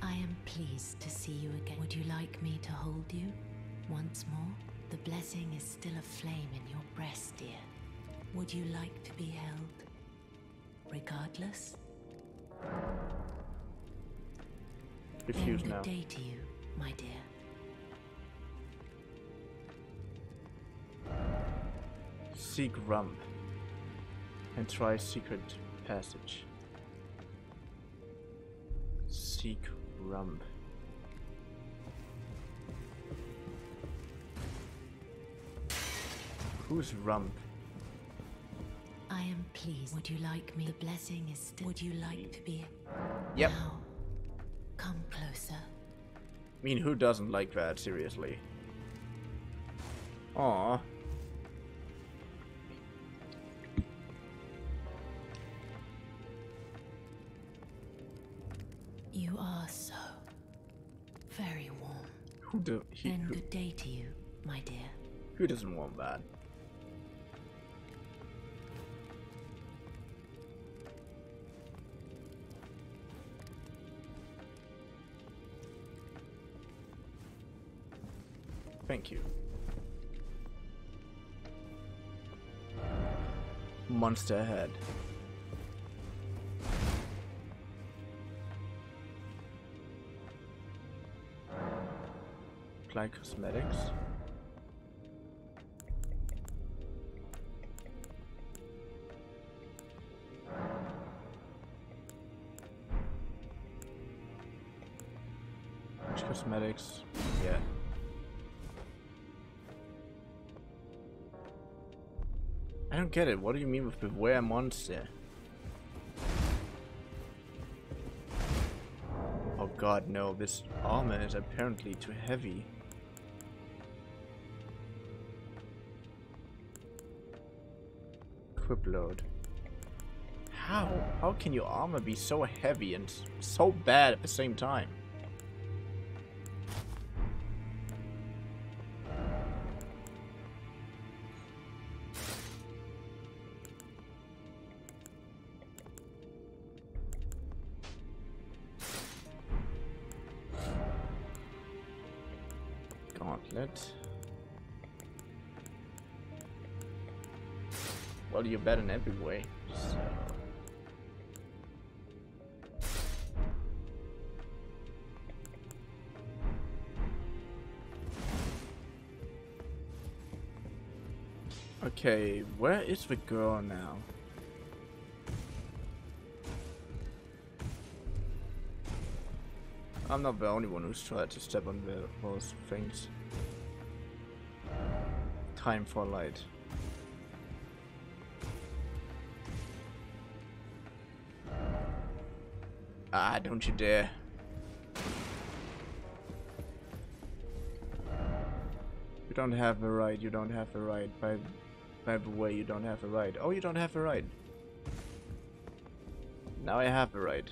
I am pleased to see you again. Would you like me to hold you once more? The blessing is still aflame in your breast, dear. Would you like to be held? Regardless? Refuse now. Good day to you, my dear. Seek rump and try secret passage. Seek rump. Who's rump? I am pleased. Would you like me? The blessing is still. Would you like to be? Yep. Now, come closer. I mean, who doesn't like that? Seriously. Aww. You are so very warm. Who do? He, then who, good day to you, my dear. Who doesn't want that? Thank you. Monster ahead. Apply cosmetics. Which cosmetics? Yeah. I don't get it. What do you mean with beware monster? Oh god, no. This armor is apparently too heavy. Equip load. How? How can your armor be so heavy and so bad at the same time? Well, you're better in every way, so... Okay, where is the girl now? I'm not the only one who's tried to step on the, those things. time for light. Ah, don't you dare. You don't have a right, you don't have a right. By, by the way, you don't have a right. Oh, you don't have a right. Now I have a right.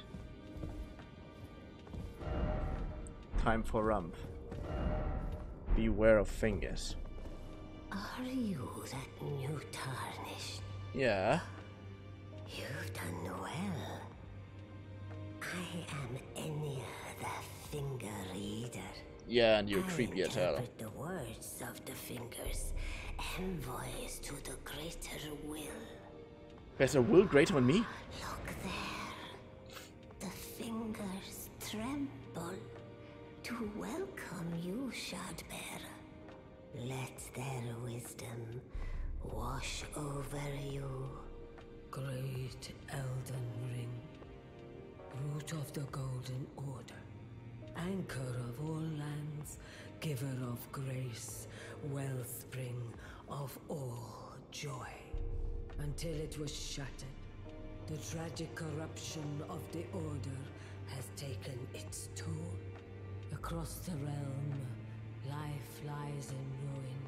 Time for rump. Beware of fingers. Are you that new tarnish? Yeah. You've done well. I am Enya the Finger Reader. Yeah, and you're creepy as hell. I interpret the words of the fingers, envoys to the greater will. There's a will greater than me? Look there. The fingers tremble to welcome you, Shardbearer. Let their wisdom wash over you, great Elden Ring. Root of the Golden Order, anchor of all lands, giver of grace, wellspring of all joy. Until it was shattered, the tragic corruption of the Order has taken its toll. Across the realm, life lies in ruin,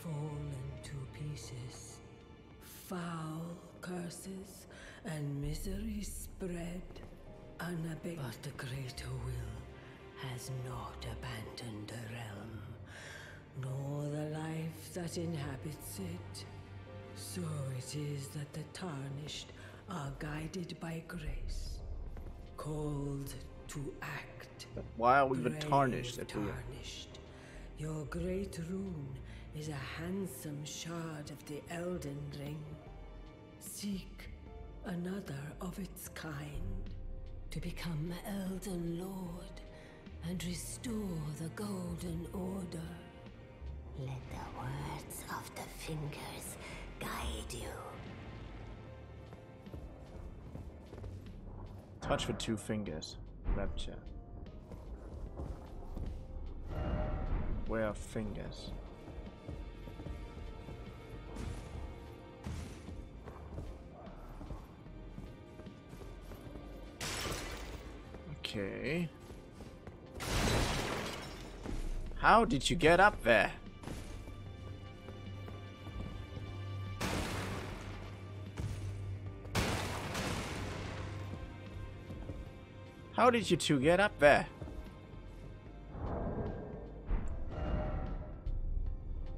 fallen to pieces. Foul curses and misery spread, unabated. But the greater will has not abandoned the realm, nor the life that inhabits it. So it is that the tarnished are guided by grace, called to act. But why are we the tarnished? Tarnished. Your great rune is a handsome shard of the Elden Ring. Seek another of its kind to become Elden Lord and restore the Golden Order. Let the words of the fingers guide you. Touch with two fingers. Rapture. Beware of fingers. Okay. How did you get up there? How did you two get up there?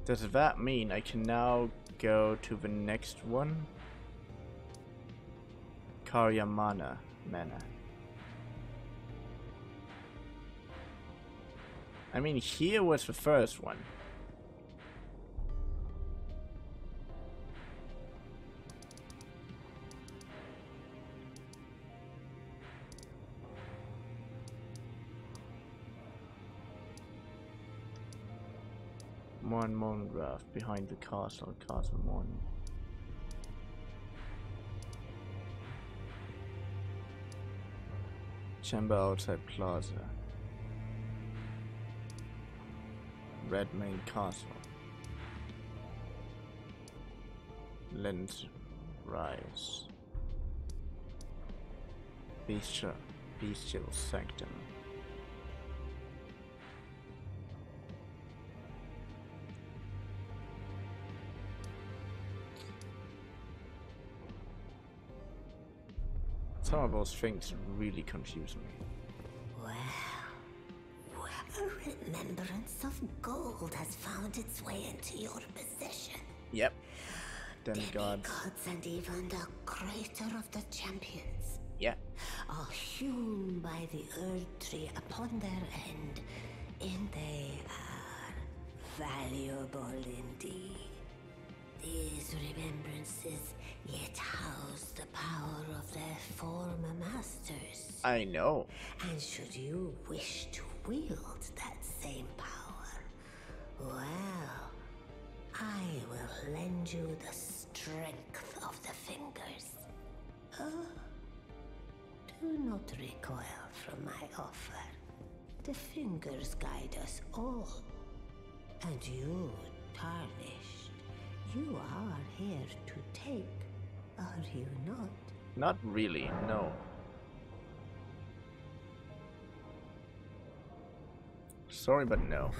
Does that mean I can now go to the next one? Karyamana Manor. I mean, here was the first one. Morn Mongraft behind the castle, Castle Morn. Chamber outside plaza. Red Main Castle. Lens Rise. Bestial, Bestial Sanctum. Some of those things really confuse me. Remembrance of gold has found its way into your possession. Yep. Demigods. Demigods and even the crater of the champions. Yep. Are hewn by the earth tree upon their end, and they are valuable indeed. These remembrances yet house the power of their former masters. I know. And should you wish to wield that same power, well, I will lend you the strength of the fingers. Oh, do not recoil from my offer. The fingers guide us all, and you tarnished. You are here to take, are you not? Not really, no. Sorry, but no.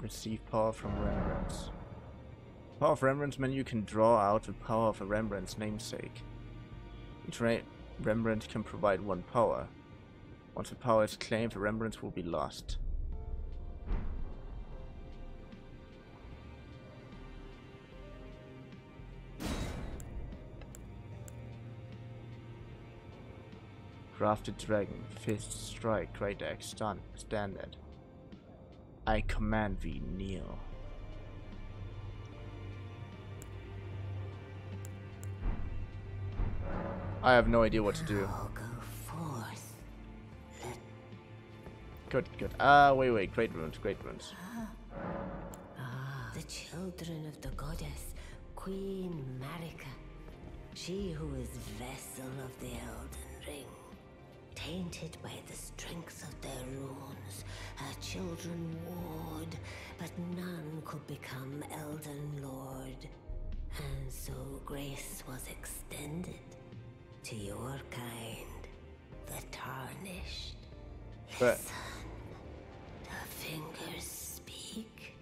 Receive power from Remembrance. Power of Remembrance menu can draw out the power of a Remembrance namesake. Each Remembrance can provide one power. Once a power is claimed, the Remembrance will be lost. Grafted Dragon, Fist Strike, Great Axe, Stun, Standard. I command thee, kneel. I have no idea what to do. Go forth. Good, good. Ah, uh, wait, wait. Great runes, great runes. Ah, the children of the goddess, Queen Marika. She who is vessel of the Elden Ring. Tainted by the strength of their runes, her children warred, but none could become Elden Lord. And so grace was extended to your kind, the tarnished. But listen, the fingers speak.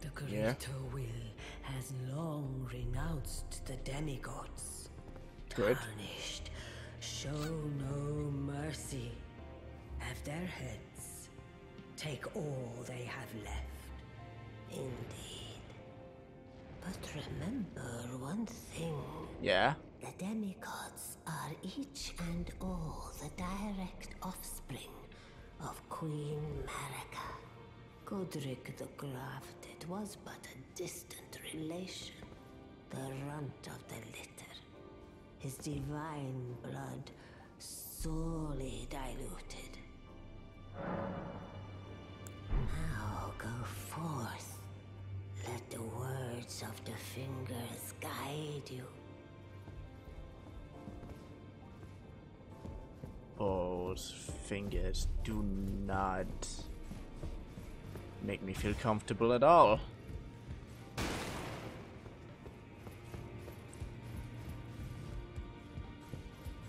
The Creator yeah. will has long renounced the demigods. Good. Tarnished show no mercy. Have their heads. Take all they have left. Indeed. But remember one thing. Yeah. The demigods are each and all the direct offspring of Queen Marika. Godric the Grafted was but a distant relation, the runt of the litter. His divine blood sorely diluted. Now go forth. Let the words of the fingers guide you. Those fingers do not make me feel comfortable at all.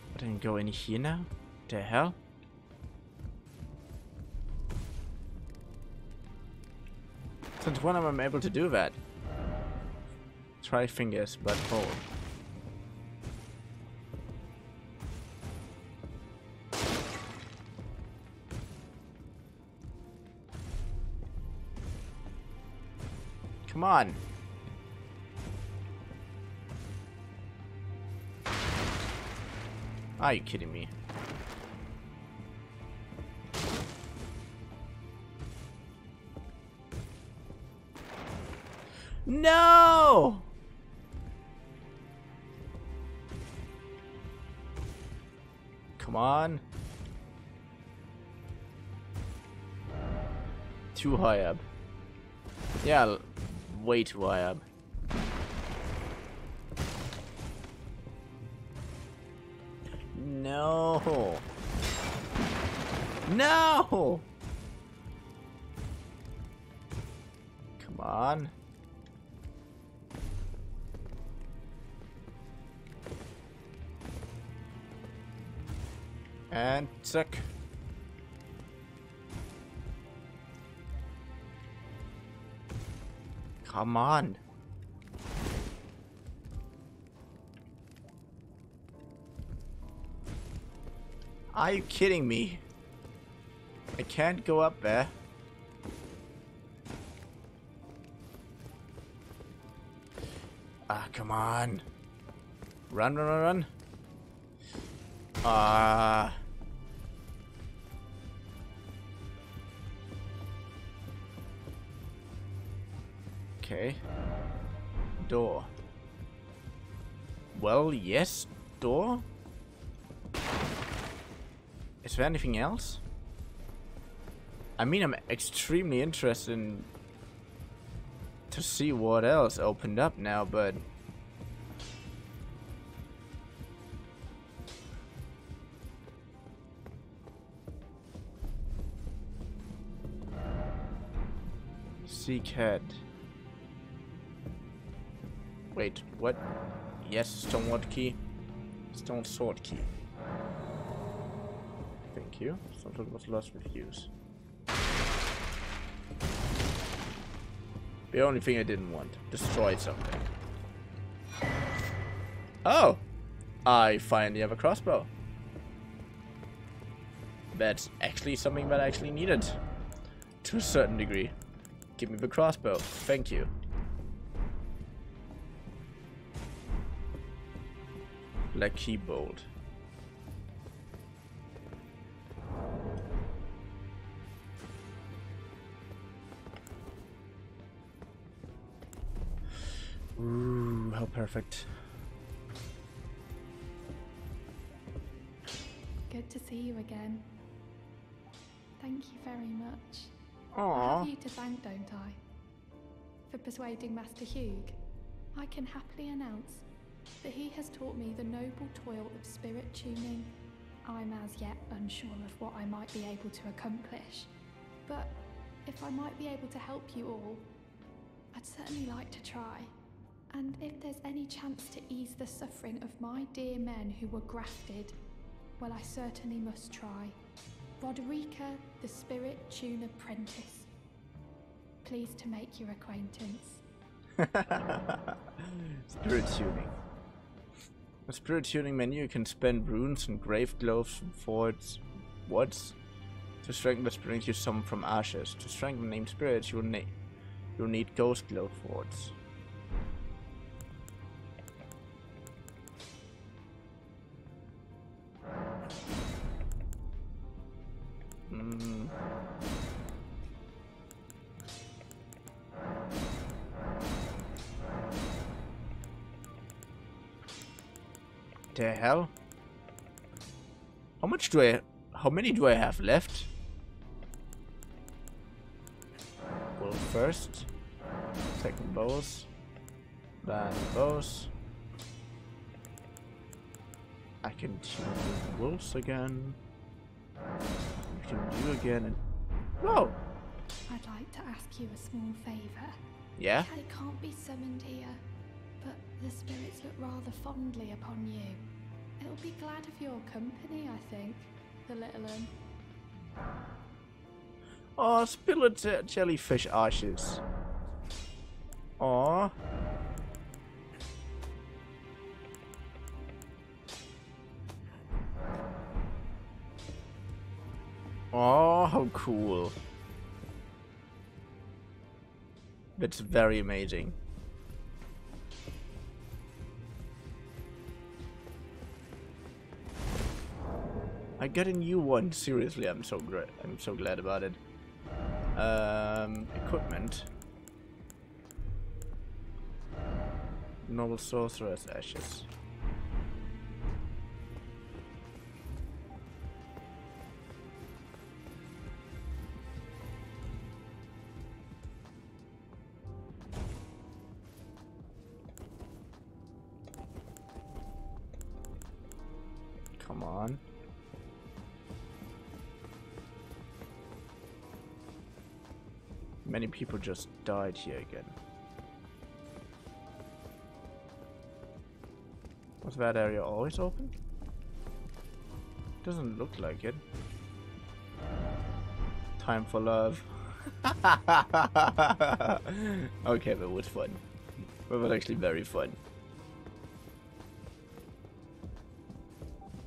I didn't go in here now? The hell? Since when am I able to do that? Try fingers, but hold. Come on. Are you kidding me? No! Come on. Too high up. Yeah, way too high up. No! No! Come on. And suck. Come on. Are you kidding me? I can't go up there. Ah, come on. Run, run, run, run. Ah. Okay. Door. Well, yes, door. Is there anything else? I mean, I'm extremely interested in to see what else opened up now, but seek head. Wait, what? Yes, stoneward key. Stone sword key. Thank you. Something was lost with use. The only thing I didn't want. Destroyed something. Oh! I finally have a crossbow. That's actually something that I actually needed. To a certain degree. Give me the crossbow. Thank you. Black key bolt. Ooh, how perfect. Good to see you again. Thank you very much. Aww. I have you to thank, don't I? For persuading Master Hugh, I can happily announce that he has taught me the noble toil of spirit tuning. I'm as yet unsure of what I might be able to accomplish, but if I might be able to help you all, I'd certainly like to try. And if there's any chance to ease the suffering of my dear men who were grafted, well, I certainly must try. Roderika, the spirit tune apprentice. Pleased to make your acquaintance. Spirit tuning. A spirit tuning menu, you can spend runes and grave gloves and forts. What? To strengthen the spirit, you summon from ashes. To strengthen named spirits, you'll, na you'll need ghost glove forts. Mm. The hell? How much do I? How many do I have left? Well, first, second bows, then bows. I can tune wolves again. We can do again and... Whoa! I'd like to ask you a small favour. Yeah? I can't be summoned here, but the spirits look rather fondly upon you. It'll be glad of your company, I think, the little one. Aw, spill it uh, jellyfish ashes. Aw. Oh, how cool. It's very amazing. I got a new one. Seriously, I'm so great. I'm so glad about it. Um, equipment. Noble sorcerer's ashes. Many people just died here again. Was that area always open? Doesn't look like it. Time for love. Okay, that was fun. That was actually very fun.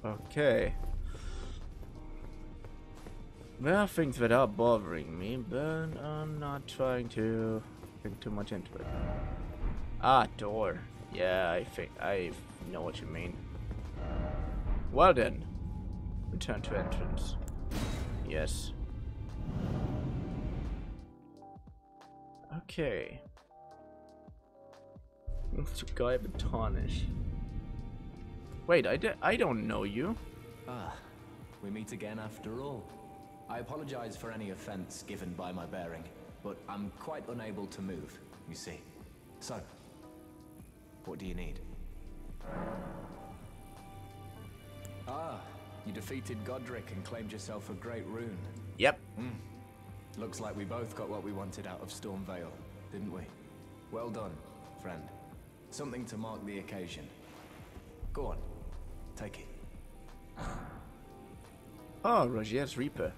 Okay. There are things that are bothering me, but I'm not trying to think too much into it. Ah, door. Yeah, I think I know what you mean. Well then, return to entrance. Yes. Okay. Let's guy the tarnish. Wait, I d I don't know you. Ah, we meet again after all. I apologize for any offense given by my bearing, but I'm quite unable to move, you see. So, what do you need? Ah, you defeated Godric and claimed yourself a great rune. Yep. Mm. Looks like we both got what we wanted out of Stormveil, didn't we? Well done, friend. Something to mark the occasion. Go on, take it. Oh, Rogier's Reaper.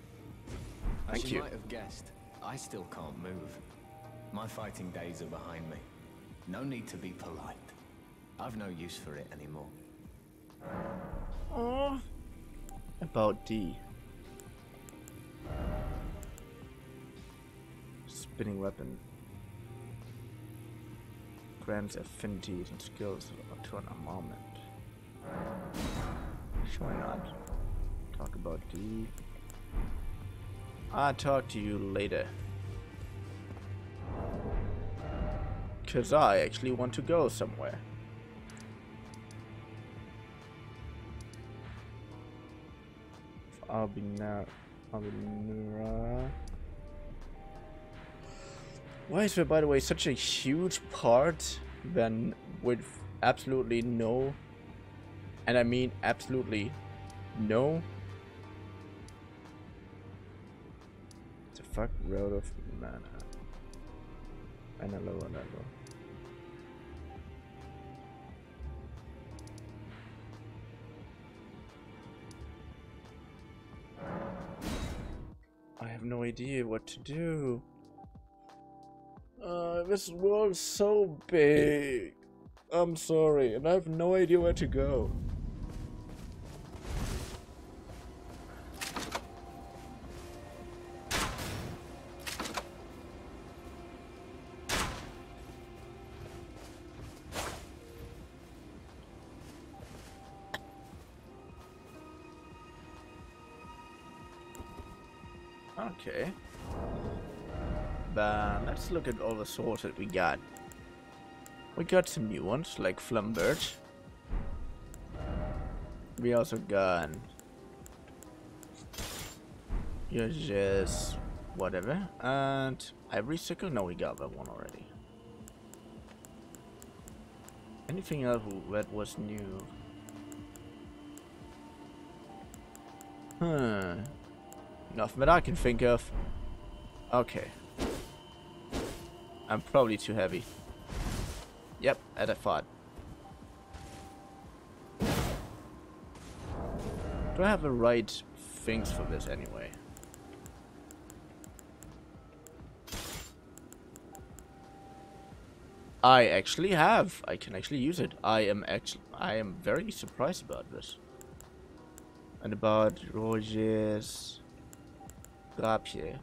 Thank you. As you might have guessed, I still can't move. My fighting days are behind me. No need to be polite. I've no use for it anymore. Oh, about D. Spinning weapon. Grants affinities and skills up to an armament. Why not? Talk about D. I'll talk to you later. Cause I actually want to go somewhere. I'll be now. I'll be now. Why is there, by the way, such a huge part then with absolutely no, and I mean absolutely no. The fuck, road of mana and a lower level. I have no idea what to do. Uh, this world's so big. I'm sorry, and I have no idea where to go. Okay. But let's look at all the swords that we got. We got some new ones, like Flumbert. We also got... You're just... whatever. And... Ivory Sickle? No, we got that one already. Anything else that was new? Hmm... Nothing that I can think of. Okay. I'm probably too heavy. Yep, as I thought. Do I have the right things for this anyway? I actually have. I can actually use it. I am actually. I am very surprised about this. And about Rogier's Rapier.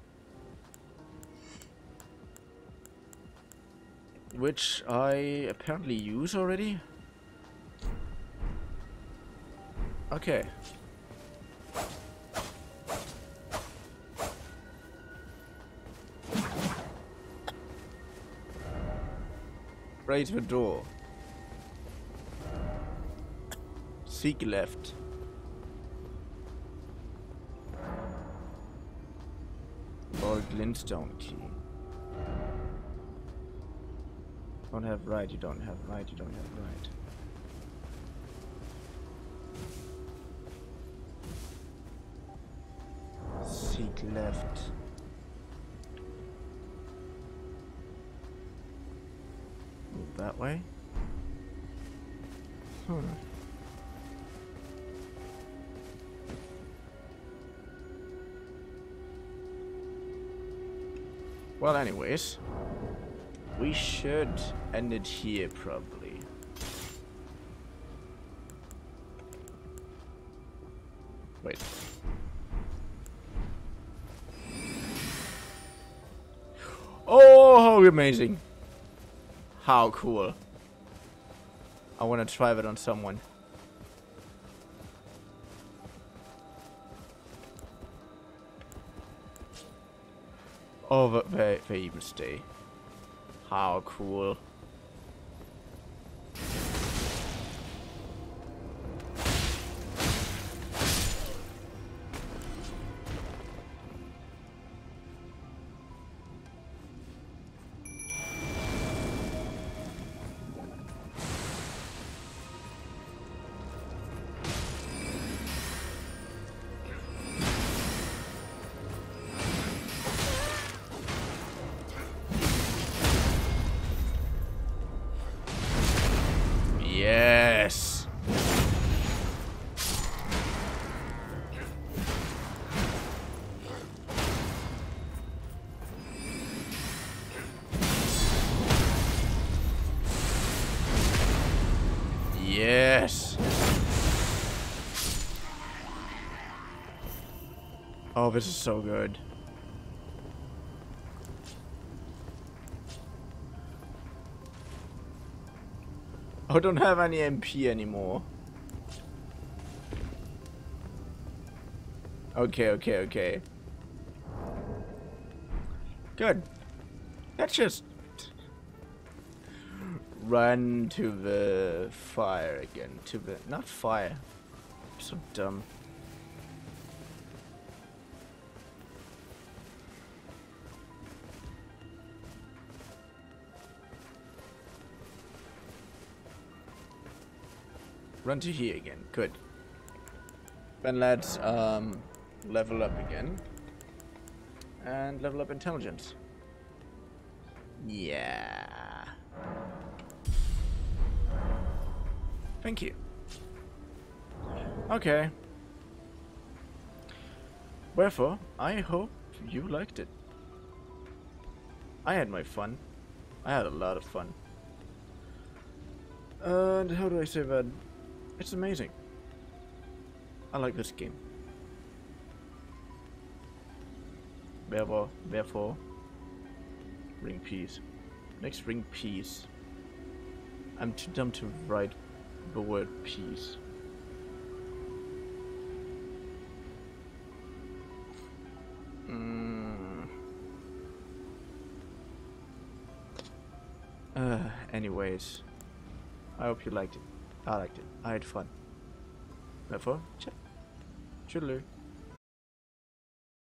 Which I apparently use already. Okay. Raise the door. Seek left. Or Glintstone key. Don't have right, you don't have right, you don't have right. Seek left. Move that way. Hmm. Well, anyways. We should end it here, probably. Wait. Oh, amazing. How cool. I want to try that on someone. Oh, they, they even stay. How cool. Oh, this is so good. I don't have any M P anymore. Okay, okay, okay. Good. Let's just run to the fire again. To the not fire. I'm so dumb. Run to here again. Good. Then let's um, level up again. And level up intelligence. Yeah. Thank you. Okay. Wherefore, I hope you liked it. I had my fun. I had a lot of fun. And how do I say that? It's amazing. I like this game. Therefore, therefore, ring peace. Next ring peace. I'm too dumb to write the word peace. Mm. Uh, anyways, I hope you liked it. I liked it. I had fun. Therefore, check. Toodaloo.